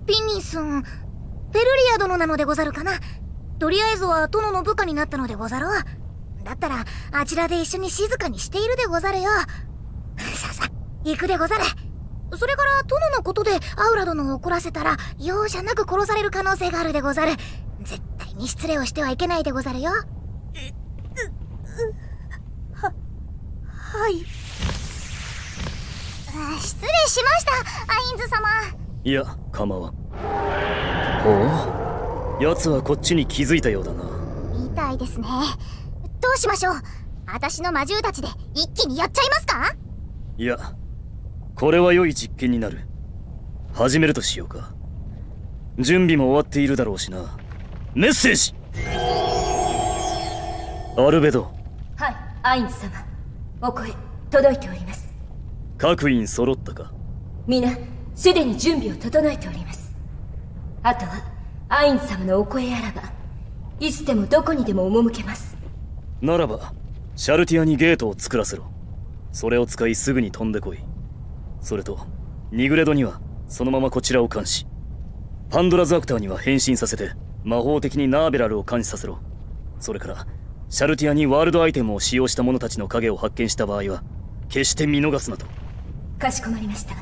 ピニーさん、ペルリア殿なのでござるかな。とりあえずは殿の部下になったのでござろう。だったらあちらで一緒に静かにしているでござるよ。さあさあ行くでござる。それから殿のことでアウラ殿を怒らせたら容赦なく殺される可能性があるでござる。絶対に失礼をしてはいけないでござるよ。は、はい。失礼しました、アインズ様。いや、構わん。ほう、奴はこっちに気づいたようだな。みたいですね。どうしましょう。私の魔獣たちで一気にやっちゃいますか。いや、これは良い実験になる。始めるとしようか。準備も終わっているだろうしな。メッセージ。アルベド。はい、アインズ様。お声届いております。各員揃ったか。皆すでに準備を整えております。あとはアインズ様のお声あらばいつでもどこにでも赴けます。ならばシャルティアにゲートを作らせろ。それを使いすぐに飛んでこい。それとニグレドにはそのままこちらを監視。パンドラズアクターには変身させて魔法的にナーベラルを監視させろ。それからシャルティアにワールドアイテムを使用した者たちの影を発見した場合は決して見逃すなと。かしこまりました。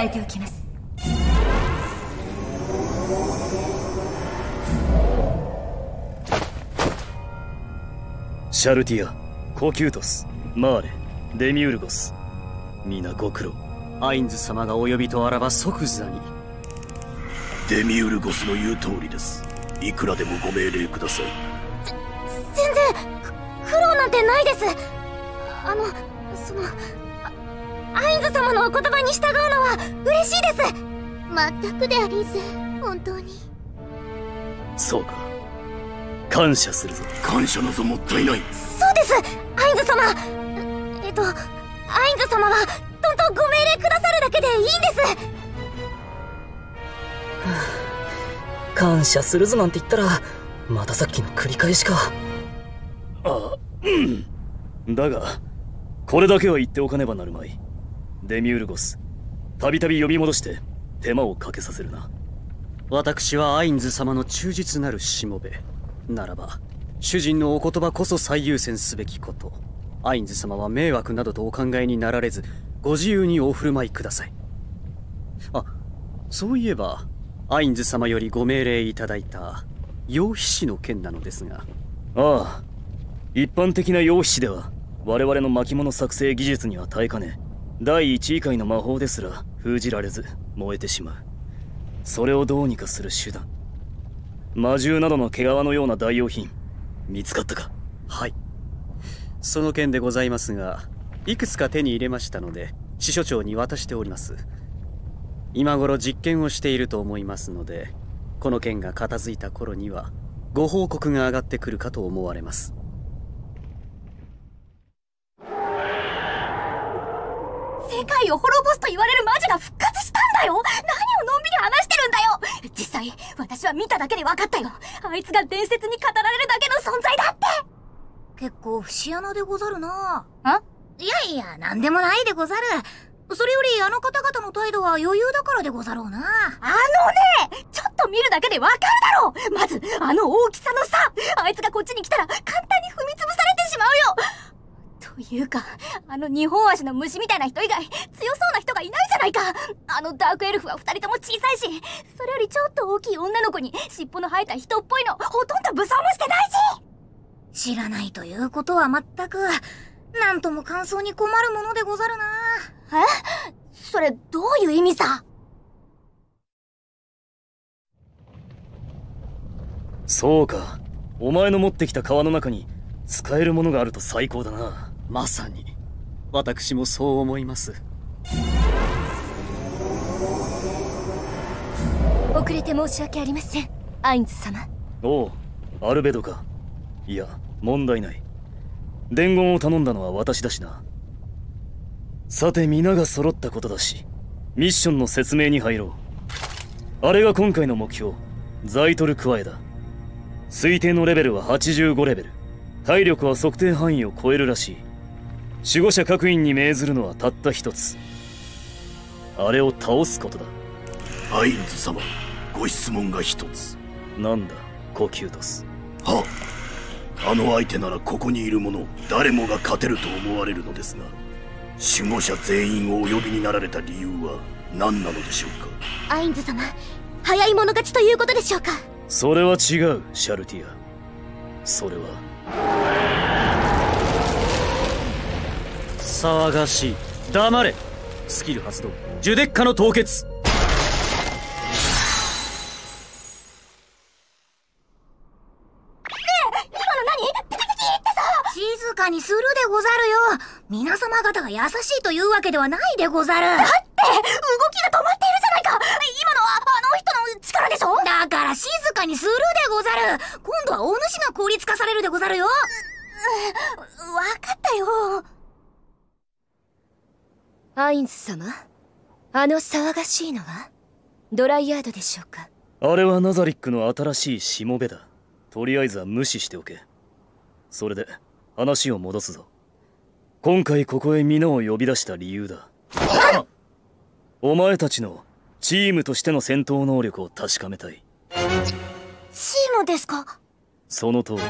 伝えておきます。シャルティア、コキュートス、マーレ、デミウルゴス、皆ご苦労。アインズ様がお呼びとあらば即座に。デミウルゴスの言う通りです。いくらでもご命令ください。全然苦労なんてないです。あのそのアインズ様のお言葉に従うのは嬉しいです。まったくでありんす、本当に。そうか、感謝するぞ。感謝なぞもったいない。そうです、アインズ様。えっとアインズ様は本当ご命令くださるだけでいいんです、はあ、感謝するぞなんて言ったらまたさっきの繰り返しか。あ、うん。だがこれだけは言っておかねばなるまい。デミウルゴス、たびたび呼び戻して手間をかけさせるな。私はアインズ様の忠実なるしもべ。ならば主人のお言葉こそ最優先すべきこと。アインズ様は迷惑などとお考えになられずご自由にお振る舞いください。あ、そういえばアインズ様よりご命令いただいた羊皮紙の件なのですが。ああ、一般的な羊皮紙では我々の巻物作成技術には耐えかねだいいち以下の魔法ですら封じられず燃えてしまう。それをどうにかする手段、魔獣などの毛皮のような代用品見つかったか。はい、その件でございますがいくつか手に入れましたので司書長に渡しております。今頃実験をしていると思いますのでこの件が片付いた頃にはご報告が上がってくるかと思われます。せっ界を滅ぼすと言われるマジが復活したんだよ。何をのんびり話してるんだよ。実際私は見ただけで分かったよ。あいつが伝説に語られるだけの存在だって。結構節穴でござるなあ。いやいや、何でもないでござる。それよりあの方々の態度は余裕だからでござろうな。あのね、ちょっと見るだけでわかるだろう。まずあの大きさの差。あいつがこっちに来たら簡単に踏みつぶされてしまうよ。というかあの二本足の虫みたいな人以外強そうな人がいないじゃないか。あのダークエルフはふたりとも小さいし、それよりちょっと大きい女の子に尻尾の生えた人っぽいのほとんど武装もしてないし。知らないということは全くなんとも感想に困るものでござるな。え？それどういう意味さ？そうか、お前の持ってきた川の中に使えるものがあると最高だな。まさに私もそう思います。遅れて申し訳ありません、アインズ様。おう、アルベドか。いや問題ない。伝言を頼んだのは私だしな。さて皆が揃ったことだし、ミッションの説明に入ろう。あれが今回の目標、ザイトルクワエだ。推定のレベルははちじゅうごレベル。体力は測定範囲を超えるらしい。守護者各員に命ずるのはたった一つ。あれを倒すことだ。アインズ様、ご質問が一つ。なんだ、コキュートス。はっ、あの相手ならここにいる者誰もが勝てると思われるのですが、守護者全員をお呼びになられた理由は何なのでしょうか。アインズ様、早い者勝ちということでしょうか。それは違う、シャルティア。それは騒がしい。黙れ。スキル発動、ジュデッカの凍結。にするでござるよ。皆様方が優しいというわけではないでござる。だって動きが止まっているじゃないか。今のはあの人の力でしょ。だから静かにするでござる。今度はお主が効率化されるでござるよ。ううわかったよ。アインズ様、あの騒がしいのはドライヤードでしょうか。あれはナザリックの新しいしもべだ。とりあえずは無視しておけ。それで話を戻すぞ。今回ここへ皆を呼び出した理由だ。お前たちのチームとしての戦闘能力を確かめたい。チ、チームですか。その通りだ、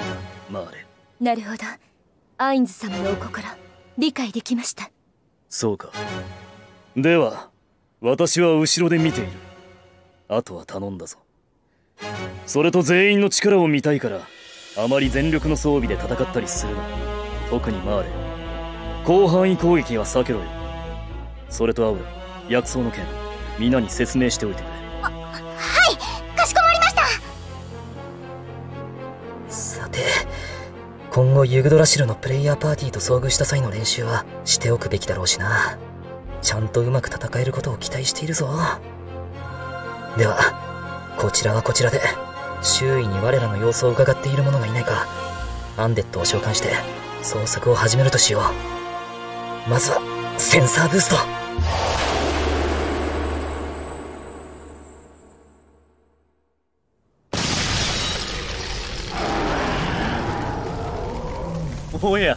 マーレ。なるほど、アインズ様のお心理解できました。そうか。では私は後ろで見ている。あとは頼んだぞ。それと全員の力を見たいから、あまり全力の装備で戦ったりするな。特にマーレ、広範囲攻撃は避けろよ。それとアウレ、薬草の件皆に説明しておいてくれ。あ、はい、かしこまりました。さて、今後ユグドラシルのプレイヤーパーティーと遭遇した際の練習はしておくべきだろうしな。ちゃんとうまく戦えることを期待しているぞ。ではこちらはこちらで、周囲に我らの様子を伺っている者がいないか、アンデッドを召喚して捜索を始めるとしよう。まずはセンサーブースト。おや、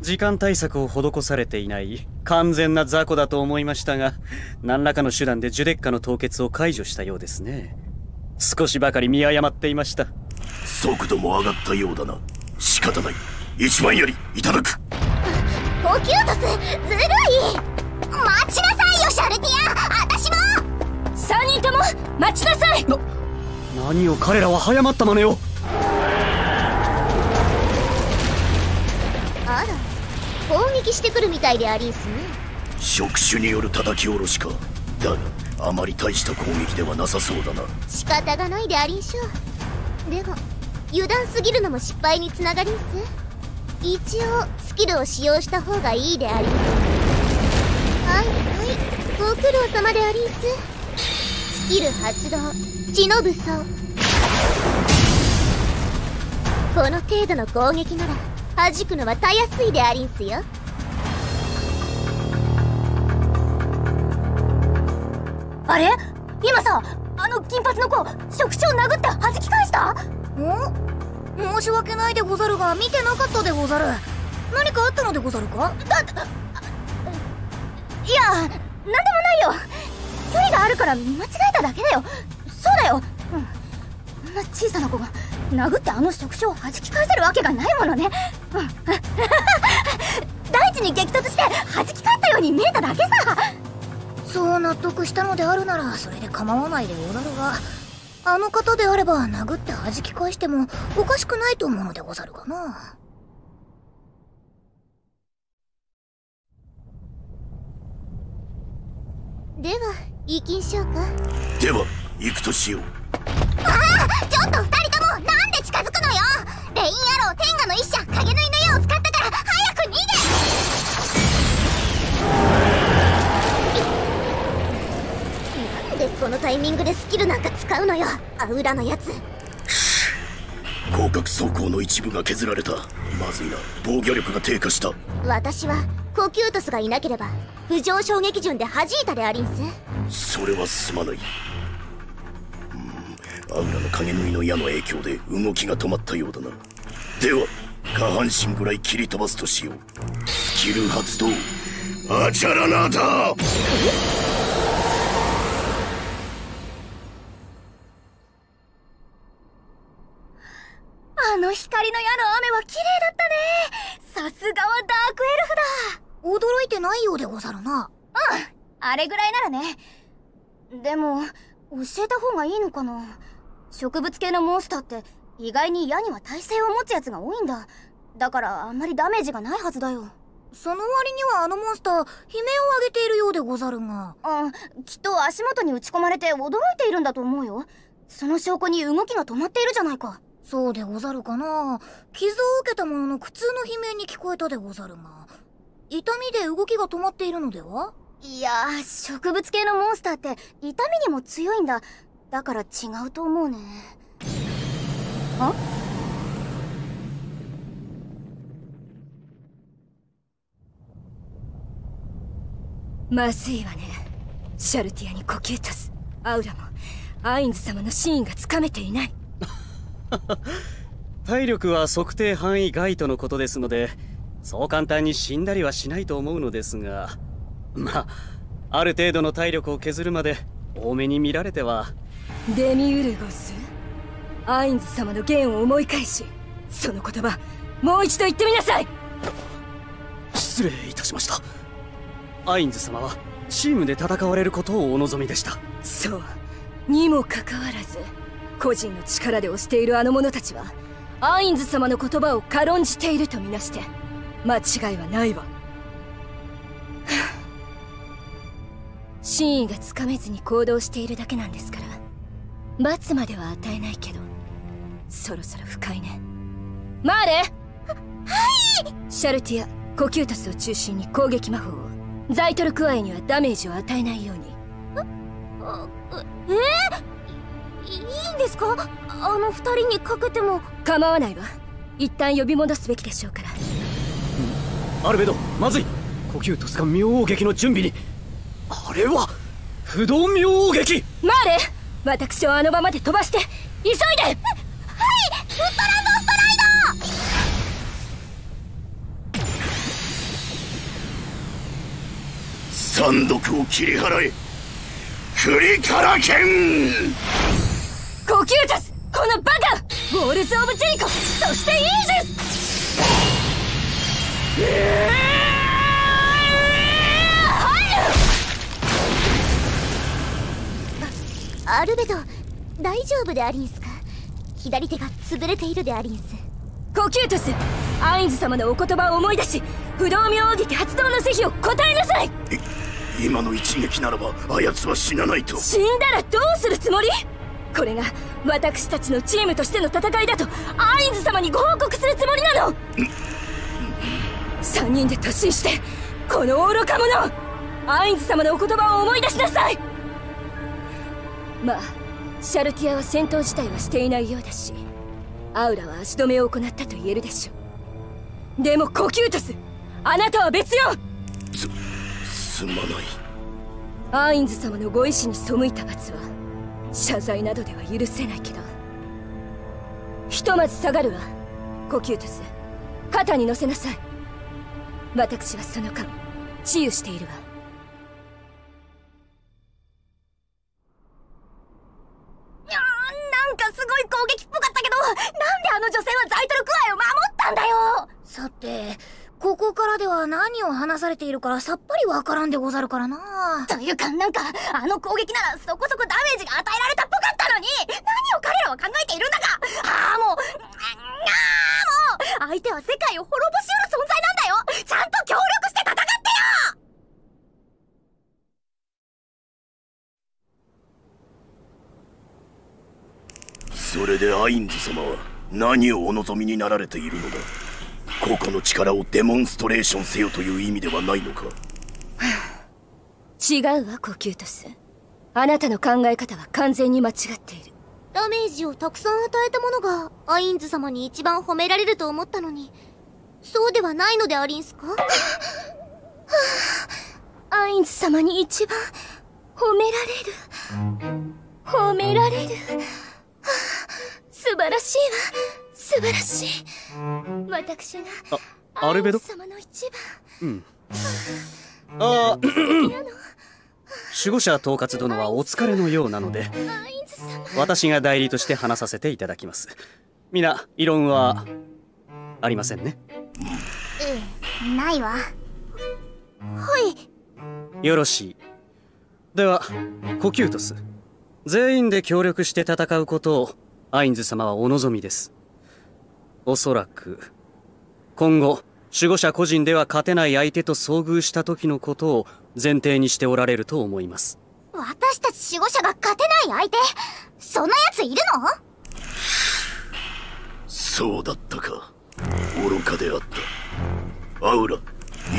時間対策を施されていない完全な雑魚だと思いましたが、何らかの手段でジュデッカの凍結を解除したようですね。少しばかり見誤っていました。速度も上がったようだな。仕方ない、一番よりいただく。コキュートス、ずるい。待ちなさいよシャルティア、私も。さんにんとも待ちなさい。な、何を彼らは早まった真似を。あら、攻撃してくるみたいでありんすね。触手による叩き下ろしか。だがあまり大した攻撃ではなさそうだな。仕方がないでありんしょう。でも油断すぎるのも失敗につながりんす。一応スキルを使用した方がいいでありんす。はいはい、ご苦労様でありんす。スキル発動、血の武装。この程度の攻撃なら弾くのはたやすいでありんすよ。あれ今さ、あの金髪の子、職長殴って弾き返した？ん？申し訳ないでござるが、見てなかったでござる。何かあったのでござるか？だ、いや、なんでもないよ。距離があるから見間違えただけだよ。そうだよ。うん。あんな小さな子が殴ってあの職長を弾き返せるわけがないものね。うん。大地に激突して弾き返ったように見えただけさ。そう納得したのであるならそれで構わないでござるが、あの方であれば殴って弾き返してもおかしくないと思うのでござるがな。では行きんしょうか。では行くとしよう。ああ、ちょっと二人ともなんで近づくのよ。レインアロー天下の一射影縫いの矢を使ったから早く逃げ。なんでこのタイミングでスキルなんか使うのよ、アウラのやつ。広角装甲の一部が削られた。まずいな、防御力が低下した。私はコキュートスがいなければ無情衝撃順で弾いたでありんす。それはすまない。うん、アウラの影縫いの矢の影響で動きが止まったようだな。では下半身ぐらい切り飛ばすとしよう。スキル発動、アチャラナータ。あの光の矢の雨は綺麗だったね。さすがはダークエルフだ。驚いてないようでござるな。うん、あれぐらいならね。でも教えた方がいいのかな。植物系のモンスターって意外に矢には耐性を持つやつが多いんだ。だからあんまりダメージがないはずだよ。その割にはあのモンスター悲鳴を上げているようでござるが。うん、きっと足元に打ち込まれて驚いているんだと思うよ。その証拠に動きが止まっているじゃないか。そうでござるかな。傷を受けたものの苦痛の悲鳴に聞こえたでござるが、痛みで動きが止まっているのでは？いやー、植物系のモンスターって痛みにも強いんだ。だから違うと思うね。あ？まずいわね。シャルティアにコキュートス、アウラもアインズ様の真意がつかめていない。体力は測定範囲外とのことですので、そう簡単に死んだりはしないと思うのですが、まあある程度の体力を削るまで多めに見られては。デミウルゴス、アインズ様の言を思い返し、その言葉もう一度言ってみなさい。失礼いたしました。アインズ様はチームで戦われることをお望みでした。そうにもかかわらず個人の力で推しているあの者たちはアインズ様の言葉を軽んじているとみなして間違いはないわ。真意がつかめずに行動しているだけなんですから、罰までは与えないけど、そろそろ不快ね。マーレ。は、はい。シャルティア、コキュートスを中心に攻撃魔法を、ザイトルクワイにはダメージを与えないように。ええー、いいんですか？あの二人にかけても構わないわ。一旦呼び戻すべきでしょうから。アルベド、まずい。コキュートスが妙王劇の準備に。あれは不動明王劇。マーレ、私をあの場まで飛ばして急いで。はい、ウッドランドストライド。三毒を切り払え、クリカラケン。コキュートス、このバカ、ウォールズ・オブ・ジェリコ、そしてイージス。えー、あ、アルベド、大丈夫でありんすか？左手が潰れているでありんす。コキュートス、アインズ様のお言葉を思い出し、不動明王劇発動の是非を答えなさい。今の一撃ならばあやつは死なないと。死んだらどうするつもり？これが私たちのチームとしての戦いだとアインズ様にご報告するつもりなの？ん、さんにんで突進してこの愚か者、アインズ様のお言葉を思い出しなさい。まあシャルティアは戦闘自体はしていないようだし、アウラは足止めを行ったと言えるでしょう。でもコキュートス、あなたは別よ。すすまない。アーインズ様のご意志に背いた罰は謝罪などでは許せないけど、ひとまず下がるわ。コキュートス、肩に乗せなさい。私はその間治癒しているわ。にゃー、なんかすごい攻撃っぽかったけど、なんであの女性はザイトルクアイを守ったんだよ。さて、ここからでは何を話されているからさっぱりわからんでござるからな。というか、なんかあの攻撃ならそこそこダメージが与えられたっぽかったのに、何を彼らは考えているんだか。ああ、もうああ、もう相手は世界を滅ぼし得る存在なんだよ。ちゃんと協力して戦ってよ。それでアインズ様は何をお望みになられているのだ。個々の力をデモンストレーションせよという意味ではないのか。違うわ、コキュートス。あなたの考え方は完全に間違っている。ダメージをたくさん与えたものがアインズ様に一番褒められると思ったのに、そうではないのでありんすか。アインズ様に一番褒められる、褒められる。素晴らしいわ、素晴らしい。私がアルベド様の一番、うん、ああ守護者統括殿はお疲れのようなので、私が代理として話させていただきます。皆異論はありませんね。ええ、ないわ。はい、よろしい。ではコキュートス、全員で協力して戦うことをアインズ様はお望みです。おそらく今後守護者個人では勝てない相手と遭遇した時のことを前提にしておられると思います。私たち守護者が勝てない相手、そんなやついるの。そうだったか。愚かであった。アウラい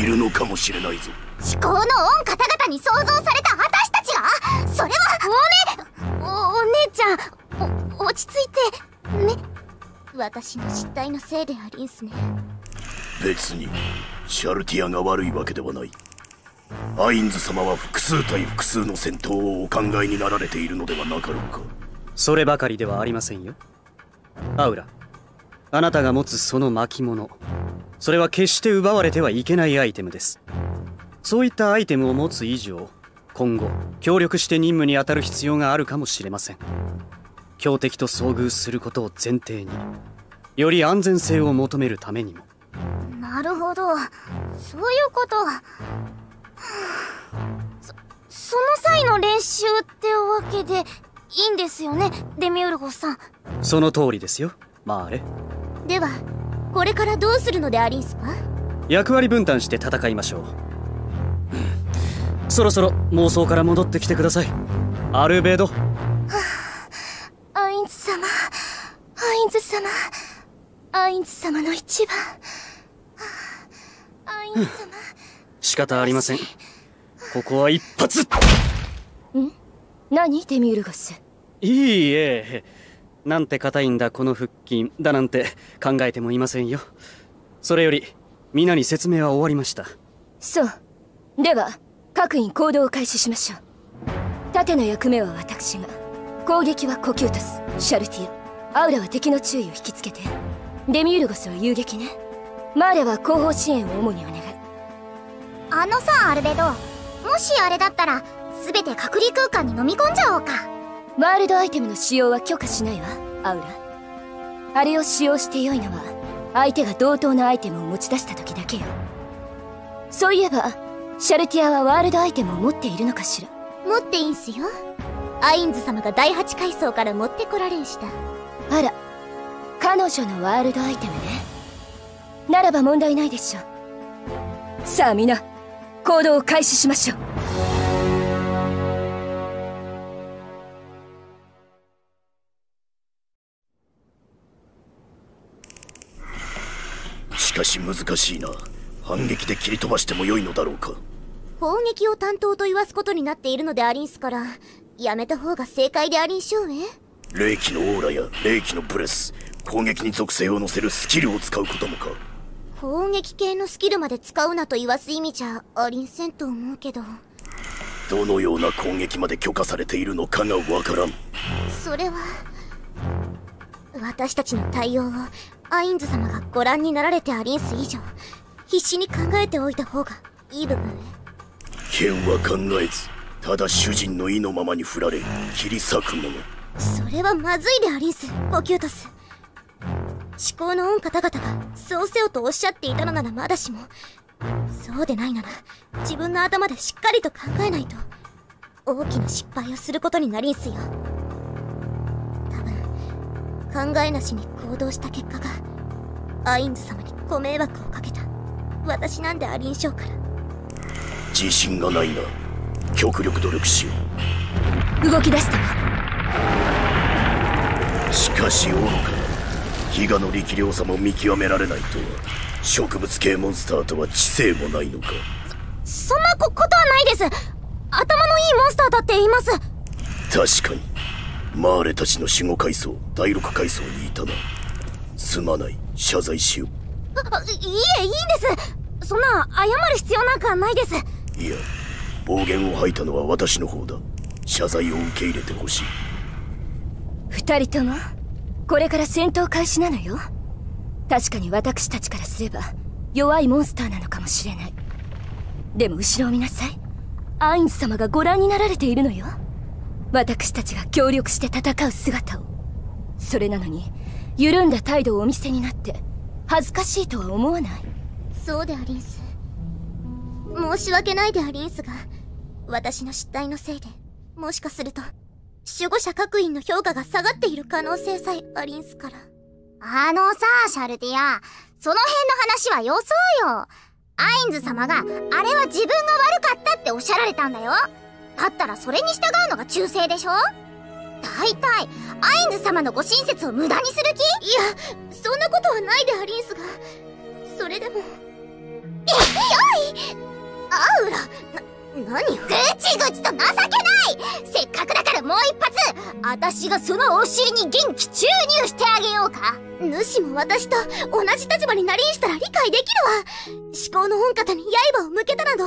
るのかもしれないぞ。至高の御方々に創造された私たちが。それはおね お, お姉ちゃん、お落ち着いてね。私の失態のせいでありんすね。別にシャルティアが悪いわけではない。アインズ様は複数対複数の戦闘をお考えになられているのではなかろうか。そればかりではありませんよ。アウラ、あなたが持つその巻物、それは決して奪われてはいけないアイテムです。そういったアイテムを持つ以上、今後協力して任務に当たる必要があるかもしれません。強敵と遭遇することを前提に、より安全性を求めるためにも。なるほど、そういうこと。そ, その際の練習ってわけでいいんですよね、デミウルゴさん。その通りですよ、マーレ。ではこれからどうするのでありんすか。役割分担して戦いましょう。そろそろ妄想から戻ってきてください、アルベド。アインズ様、アインズ様、アインズ様の一番、アインズ様。仕方ありません。ここは一発。ん？何？デミウルゴス。いいえ、なんて硬いんだこの腹筋だなんて考えてもいませんよ。それより皆に説明は終わりました。そう。では各員行動を開始しましょう。盾の役目は私が。攻撃はコキュートス、シャルティア、アウラは敵の注意を引きつけて、デミウルゴスは遊撃ね。マーレは後方支援を主にお願い。あのさ、アルベド、もしあれだったら全て隔離空間に飲み込んじゃおうか。ワールドアイテムの使用は許可しないわ、アウラ。あれを使用して良いのは相手が同等なアイテムを持ち出した時だけよ。そういえばシャルティアはワールドアイテムを持っているのかしら。持っていいんすよ、アインズ様がだいはち階層から持ってこられんした。あら、彼女のワールドアイテムね。ならば問題ないでしょう。さあ皆、行動を開始しましょう。しかし難しいな。反撃で切り飛ばしてもよいのだろうか。攻撃を担当と言わすことになっているのでありんすから、やめた方が正解でありんしょう。え、霊気のオーラや霊気のブレス、攻撃に属性を乗せるスキルを使うこともか。攻撃系のスキルまで使うなと言わす意味じゃありんせんと思うけど。どのような攻撃まで許可されているのかがわからん。それは私たちの対応をアインズ様がご覧になられてありんす以上、必死に考えておいた方がいい部分へ。剣は考えず、ただ主人の意のままに振られ切り裂くもの。それはまずいでありんす、オキュートス。至高の御方々がそうせよとおっしゃっていたのならまだしも、そうでないなら自分の頭でしっかりと考えないと大きな失敗をすることになりんすよ。多分考えなしに行動した結果がアインズ様にご迷惑をかけた私なんでありんしょうから。自信がないな。極力努力しよう。動き出したわ。しかし愚か、ギガの力量差も見極められないとは、植物系モンスターとは知性もないのか。そ、そんなこ、ことはないです。頭のいいモンスターだっています。確かにマーレたちの守護階層だいろく階層にいたな。すまない、謝罪しよう。あ、いえ、いいんです。そんな謝る必要なんかないです。いや、暴言を吐いたのは私の方だ。謝罪を受け入れてほしい。二人ともこれから戦闘開始なのよ。確かに私たちからすれば弱いモンスターなのかもしれない。でも後ろを見なさい。アインズ様がご覧になられているのよ。私たちが協力して戦う姿を。それなのに緩んだ態度をお見せになって恥ずかしいとは思わない？そうでありんす。申し訳ないでありんすが、私の失態のせいでもしかすると守護者各員の評価が下がっている可能性さえありんすから。あのさあ、シャルディア、その辺の話はよそうよ。アインズ様があれは自分が悪かったっておっしゃられたんだよ。だったらそれに従うのが忠誠でしょ。大体アインズ様のご親切を無駄にする気？いや、そんなことはないでありんすが、それでも。えっ、よいアウラな、何をぐちぐちと情けない。せっかくだからもう一発、私がそのお尻に元気注入してあげようか。主も私と同じ立場になりんしたら理解できるわ。至高の本方に刃を向けたなど、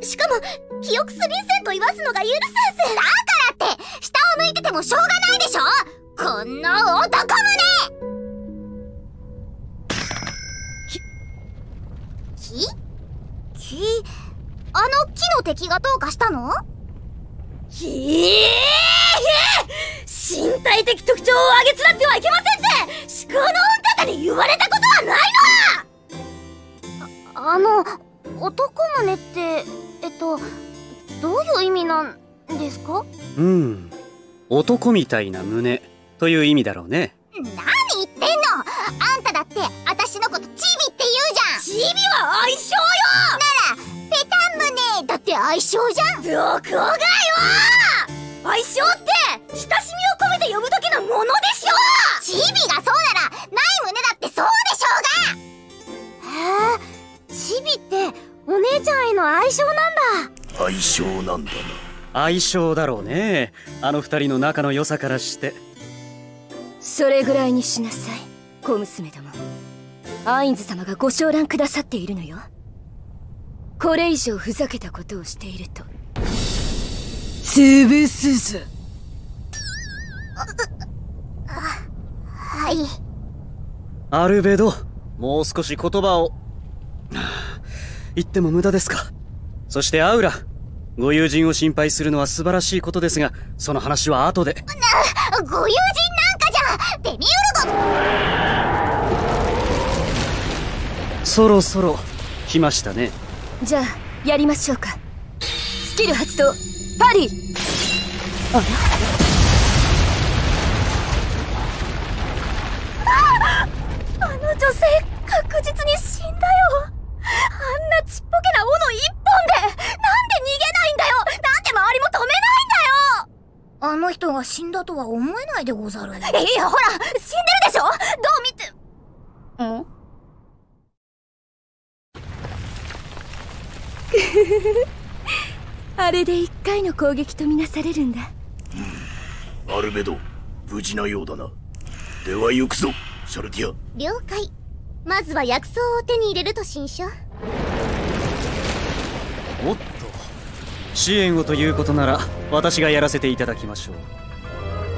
しかも記憶すりんせんと言わすのが許せんす。だからって下を向いててもしょうがないでしょ、こんな男胸。きききあの木の敵がどうかしたの？ひえー、身体的特徴をあげつらってはいけませんって至高の御方に言われたことはないの。 あ, あの男胸ってえっとどういう意味なんですか？うん、男みたいな胸という意味だろうね。何言ってんの、あんただって私のことチビって言うじゃん。チビは相性よ。ならだって愛称じゃん。どこがよ。愛称って親しみを込めて呼ぶ時のものでしょ。チビがそうならない胸だってそうでしょうが。へえ、チビってお姉ちゃんへの愛称なんだ。愛称なんだな。愛称だろうね、あの二人の仲の良さからして。それぐらいにしなさい、小娘ども。アインズ様がご承覧くださっているのよ。これ以上ふざけたことをしていると潰すぞ。はい、アルベド、もう少し言葉を言っても無駄ですか。そしてアウラ、ご友人を心配するのは素晴らしいことですが、その話は後で。な、ご友人なんかじゃ。デミウルゴ、そろそろ来ましたね。じゃあやりましょうか。スキル発動、パリ。ああ、あの女性確実に死んだよ。あんなちっぽけな斧一本でなんで逃げないんだよ。なんで周りも止めないんだよ。あの人が死んだとは思えないでござる。いや、ほら死んでるでしょ、どう見て。うんあれで一回の攻撃とみなされるんだ。うん、アルベド、無事なようだな。では行くぞ、シャルディア。了解。まずは薬草を手に入れるとしんしょ。おっ支援をということなら私がやらせていただきましょう。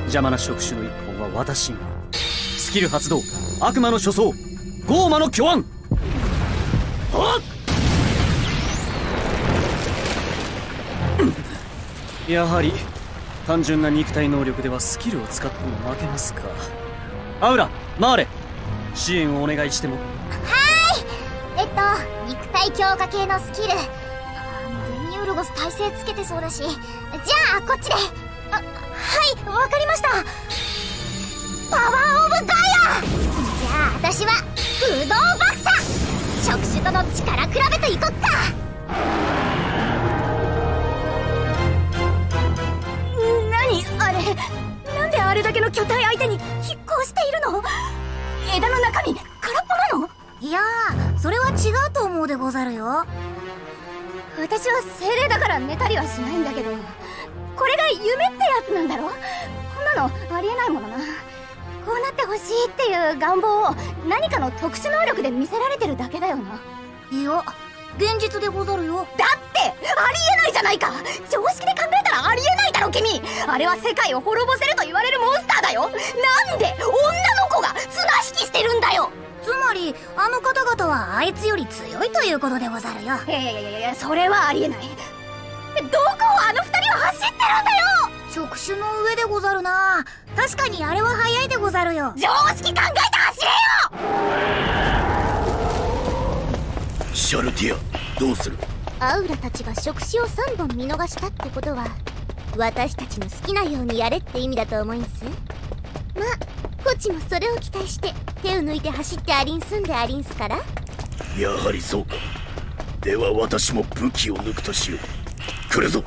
邪魔な触手の一本は私が。スキル発動、悪魔の初層、ゴーマの巨腕。はっやはり単純な肉体能力ではスキルを使っても負けますか。アウラ、マーレ、支援をお願いしても。はーい、えっと肉体強化系のスキル、ニュールゴス耐性つけてそうだし、じゃあこっちで。あ、はい、わかりました。パワーオブガイア。じゃあ私はブドウ爆破。触手との力比べといこっか。あれ、なんであれだけの巨体相手に拮抗しているの？枝の中身空っぽなの？いやー、それは違うと思うでござるよ。私は精霊だから寝たりはしないんだけど、これが夢ってやつなんだろ？こんなのありえないものな。こうなってほしいっていう願望を何かの特殊能力で見せられてるだけだよな。いや、現実でござるよ。だってありえないじゃないか。常識で考えたらありえないだろ君。あれは世界を滅ぼせると言われるモンスターだよ。なんで女の子が綱引きしてるんだよ。つまりあの方々はあいつより強いということでござるよ。いやいやいやいや、それはありえない。どこをあの二人は走ってるんだよ。触手の上でござるな。確かにあれは速いでござるよ。常識考えて走れよ。シャルティア、どうする？アウラたちが触手をさんぼん見逃したってことは、私たちの好きなようにやれって意味だと思いんす。まあこっちもそれを期待して手を抜いて走ってありんすんでありんすから。やはりそうか。では私も武器を抜くとしよう。来るぞ。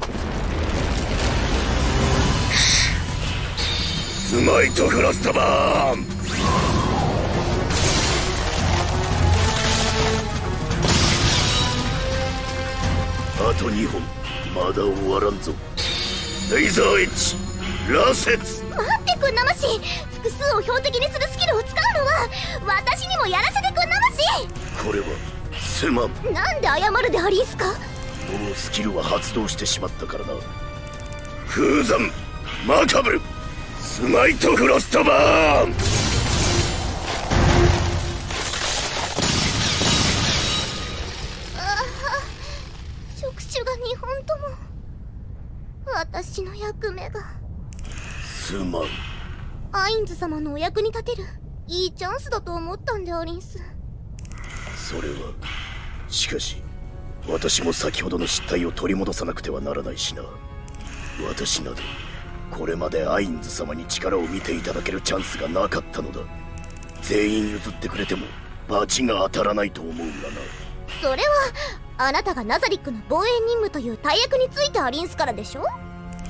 うまいところだばーん。あとにほん、まだ終わらんぞ。レイザーエッジ、羅刹。待ってくんなまし。複数を標的にするスキルを使うのは私にもやらせてくんなまし。これはすまん。なんで謝るでありんすか。もうスキルは発動してしまったからな。風山マカブル、スマイトフロストバーン。にほんとも私の役目が。すまん。アインズ様のお役に立てるいいチャンスだと思ったんでありんす。それはしかし私も先ほどの失態を取り戻さなくてはならないしな。私などこれまでアインズ様に力を見ていただけるチャンスがなかったのだ。全員譲ってくれても罰が当たらないと思うがな。それはあなたがナザリックの防衛任務という大役についてありんすからでしょ。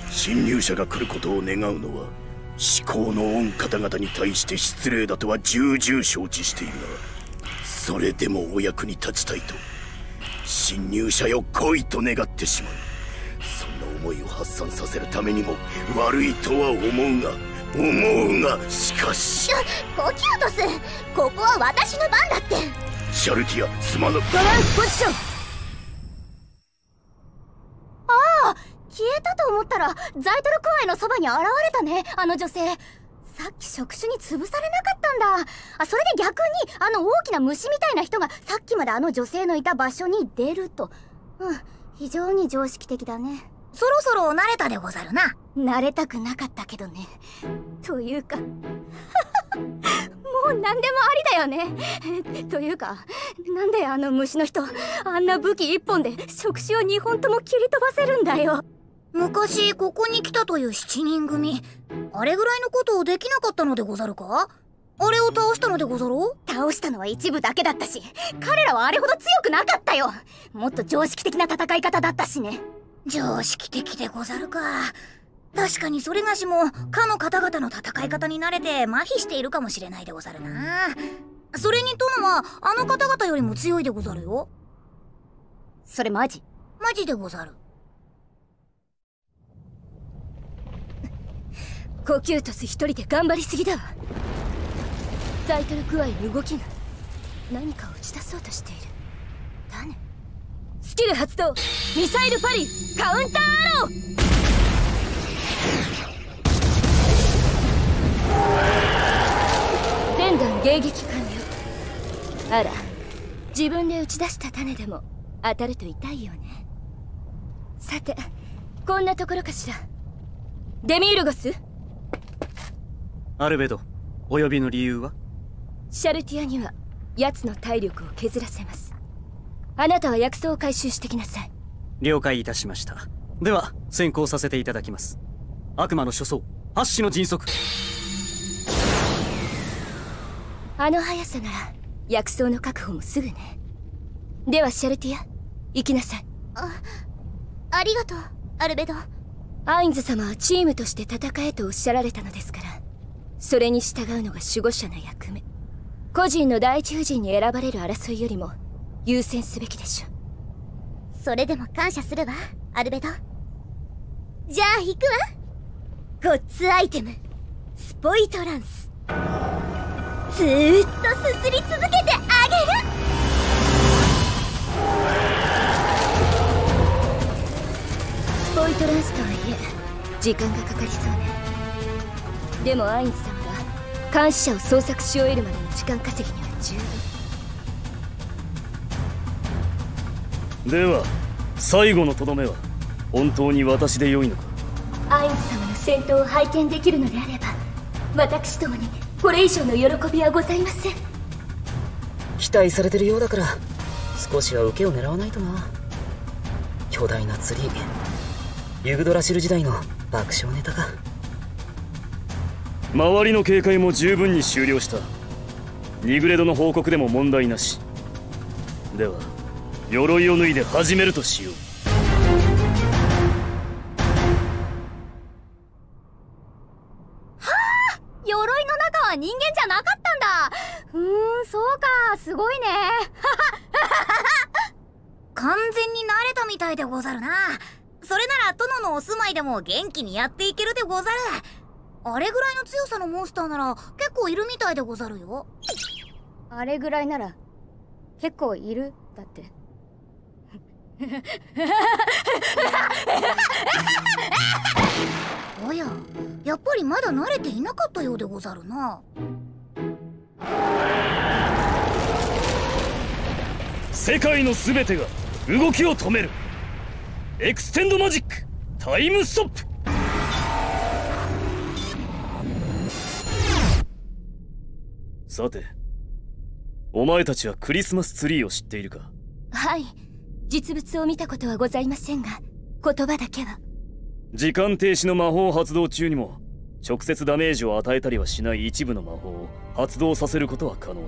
侵入者が来ることを願うのは思考の恩方々に対して失礼だとは重々承知しているが、それでもお役に立ちたいと侵入者よ来いと願ってしまう。そんな思いを発散させるためにも悪いとは思うが思うがしかしコキュートス、ここは私の番だって。シャルティア、すまぬ。バランスポジション。ああ、消えたと思ったらザイトルクワイのそばに現れたね、あの女性。さっき触手に潰されなかったんだ。あ、それで逆にあの大きな虫みたいな人がさっきまであの女性のいた場所に出ると。うん、非常に常識的だね。そろそろ慣れたでござるな。慣れたくなかったけどね。というかもう何でもありだよね。というか、なんであの虫の人あんな武器いっぽんで触手をにほんとも切り飛ばせるんだよ。昔ここに来たというしちにんぐみ、あれぐらいのことをできなかったのでござるか。あれを倒したのでござろう。倒したのは一部だけだったし、彼らはあれほど強くなかったよ。もっと常識的な戦い方だったしね。常識的でござるか。確かにそれがしもかの方々の戦い方に慣れて麻痺しているかもしれないでござるな。それに殿はあの方々よりも強いでござるよ。それマジマジでござる。コキュートス一人で頑張りすぎだわ。ザイトルクワイの動きが何か打ち出そうとしている。だね。スキル発動、ミサイルパリカウンターアロー。全弾迎撃完了。あら、自分で打ち出した種でも当たると痛いよね。さて、こんなところかしら。デミウルゴス、アルベド、お呼びの理由は？シャルティアには奴の体力を削らせます。あなたは薬草を回収してきなさい。了解いたしました。では先行させていただきます。悪魔の初走、ハッシュの迅速。あの速さなら薬草の確保もすぐね。ではシャルティア、行きなさい。あ、ありがとうアルベド。アインズ様はチームとして戦えとおっしゃられたのですから、それに従うのが守護者の役目。個人の第一夫人に選ばれる争いよりも優先すべきでしょう。それでも感謝するわアルベド。じゃあ行くわ。ゴッツアイテムスポイトランス、ずーっとすすり続けてあげる。スポイトランスとはいえ時間がかかりそうね。でもアインズ様は監視者を捜索し終えるまでの時間稼ぎには十分。では最後のとどめは本当に私で良いのか？アインズ様の戦闘を拝見できるのであれば、私どもにこれ以上の喜びはございません。期待されてるようだから少しは受けを狙わないとな。巨大な釣り、ユグドラシル時代の爆笑ネタか。周りの警戒も十分に終了した。ニグレドの報告でも問題なし。では鎧を脱いで始めるとしよう。はあ、鎧の中は人間じゃなかったんだ。うーん、そうか、すごいね。完全に慣れたみたいでござるな。それなら殿のお住まいでも元気にやっていけるでござる。あれぐらいの強さのモンスターなら結構いるみたいでござるよ。あれぐらいなら結構いるだって。おや、やっぱりまだ慣れていなかったようでござるな。世界の全てが動きを止める。エクステンドマジックタイムストップ。さて、お前たちはクリスマスツリーを知っているか？はい、実物を見たことはございませんが、言葉だけは。時間停止の魔法発動中にも直接ダメージを与えたりはしない一部の魔法を発動させることは可能だ。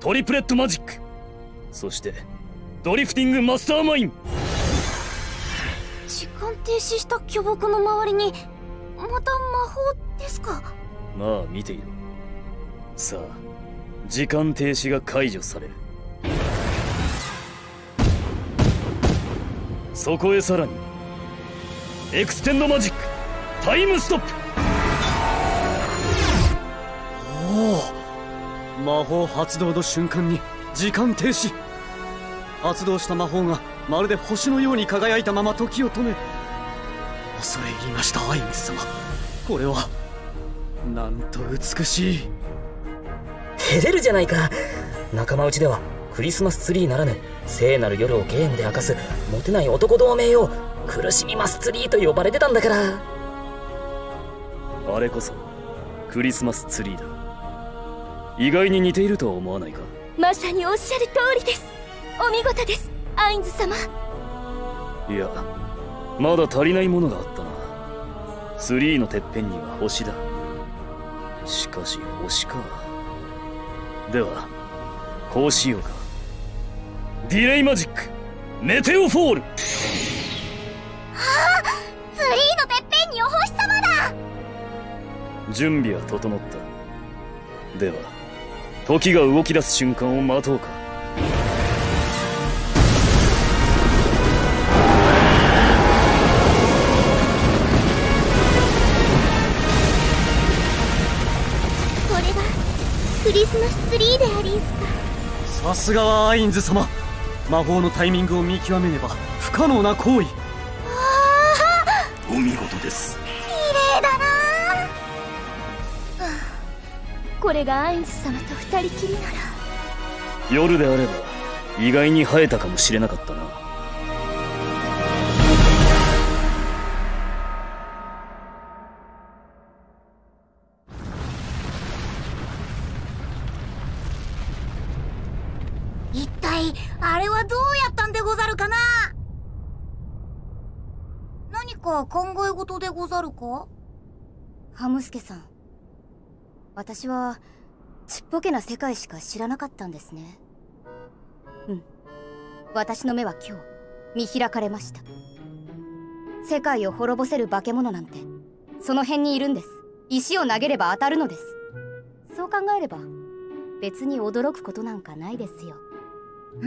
トリプレットマジック、そしてドリフティングマスターマイン。時間停止した巨木の周りにまた魔法ですか？まあ見ていろ。さあ、時間停止が解除される。そこへさらにエクステンドマジックタイムストップ。おお、魔法発動の瞬間に時間停止。発動した魔法がまるで星のように輝いたまま時を止める。恐れ入りましたアインズ様、これはなんと美しい。照れるじゃないか。仲間内ではクリスマスツリーならぬ聖なる夜をゲームで明かすモテない男同盟を苦しみますツリーと呼ばれてたんだから。あれこそクリスマスツリーだ。意外に似ているとは思わないか？まさにおっしゃる通りです。お見事ですアインズ様。いや、まだ足りないものがあったな。ツリーのてっぺんには星だ。しかし星か。ではこうしようか。ディレイマジックメテオフォール。はあ、ツリーのてっぺんにお星様だ。準備は整った。では時が動き出す瞬間を待とうか。クリスマスツリーでありんすか。さすがはアインズ様、魔法のタイミングを見極めねば不可能な行為。お見事です。綺麗だなあ。これがアインシュ様と二人きりなら。夜であれば意外に生えたかもしれなかったな。一体あれはどうやったんでござるかな。何か考え事でござるか。ハムスケさん、私はちっぽけな世界しか知らなかったんですね。うん、私の目は今日見開かれました。世界を滅ぼせる化け物なんてその辺にいるんです。石を投げれば当たるのです。そう考えれば別に驚くことなんかないですよ。うん、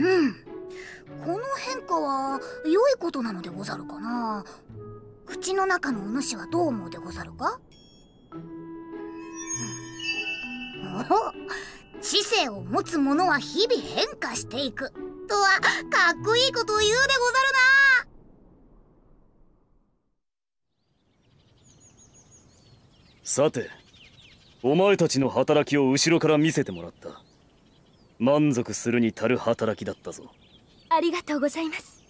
この変化は良いことなのでござるかな。口の中のお主はどう思うでござるか。お、知性を持つ者は日々変化していくとはかっこいいことを言うでござるな。さて、お前たちの働きを後ろから見せてもらった。満足するに足る働きだったぞ。ありがとうございます。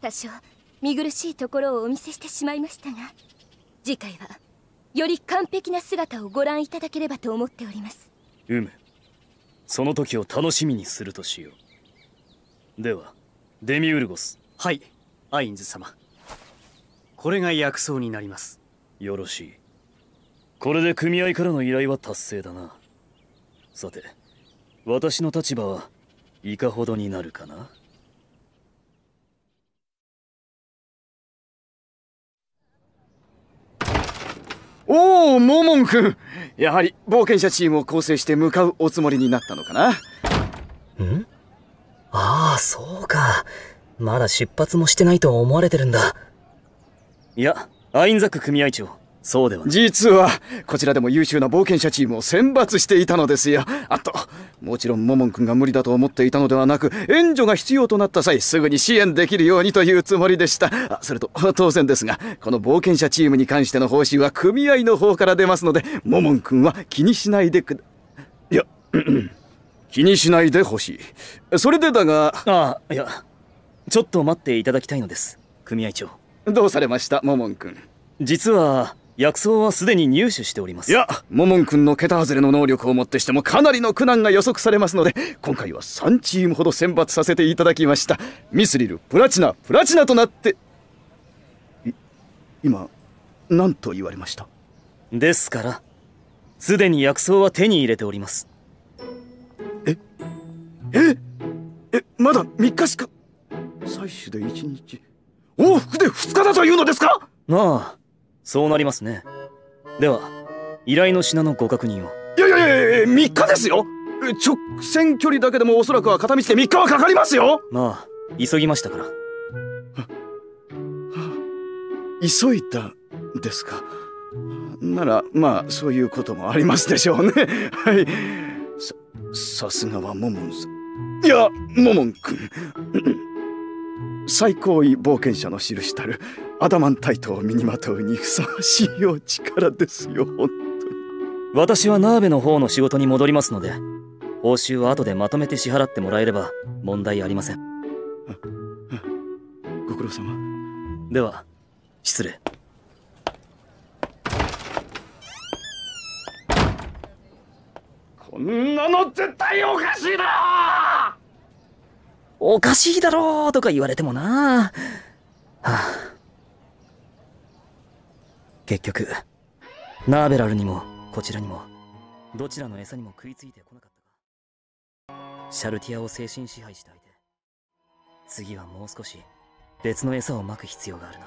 多少見苦しいところをお見せしてしまいましたが、次回はより完璧な姿をご覧いただければと思っております。うむ、その時を楽しみにするとしよう。ではデミウルゴス。はい、アインズ様、これが薬草になります。よろしい。これで組合からの依頼は達成だな。さて、私の立場はいかほどになるかな。おお、モモン君、やはり冒険者チームを構成して向かうおつもりになったのかな。ん？ああ、そうか。まだ出発もしてないと思われてるんだ。いや、アインザック組合長、そうではない。実はこちらでも優秀な冒険者チームを選抜していたのですよ。あと、もちろんモモン君が無理だと思っていたのではなく、援助が必要となった際すぐに支援できるようにというつもりでした。あ、それと当然ですが、この冒険者チームに関しての報酬は組合の方から出ますので、モモン君は気にしないでくいや気にしないでほしい。それでだが、ああ、いや、ちょっと待っていただきたいのです、組合長。どうされました、モモン君。実は薬草はすでに入手しております。いや、モモン君の桁外れの能力をもってしてもかなりの苦難が予測されますので、今回はさんチームほど選抜させていただきました。ミスリル、プラチナ、プラチナとなって。い今何と言われました。ですから、すでに薬草は手に入れております。えええまだみっかしか。採取でいちにち、往復でふつかだというのですか。ああ、そうなりますね。では依頼の品のご確認を。いやいやいや、みっかですよ。直線距離だけでもおそらくは片道でみっかはかかりますよ。まあ急ぎましたから。は急いだですか。ならまあそういうこともありますでしょうね。はい、ささすがはモモンさん。いや、モモン君最高位冒険者の印たるアダマンタイトを身にまとうにふさわしいお力ですよ、本当に。私はナーベの方の仕事に戻りますので、報酬は後でまとめて支払ってもらえれば問題ありません。ご苦労様。では失礼。こんなの絶対おかしいだろ。おかしいだろうとか言われてもな。はあ、結局ナーベラルにもこちらにもどちらの餌にも食いついてこなかったが、シャルティアを精神支配した相手、次はもう少し別の餌をまく必要があるな。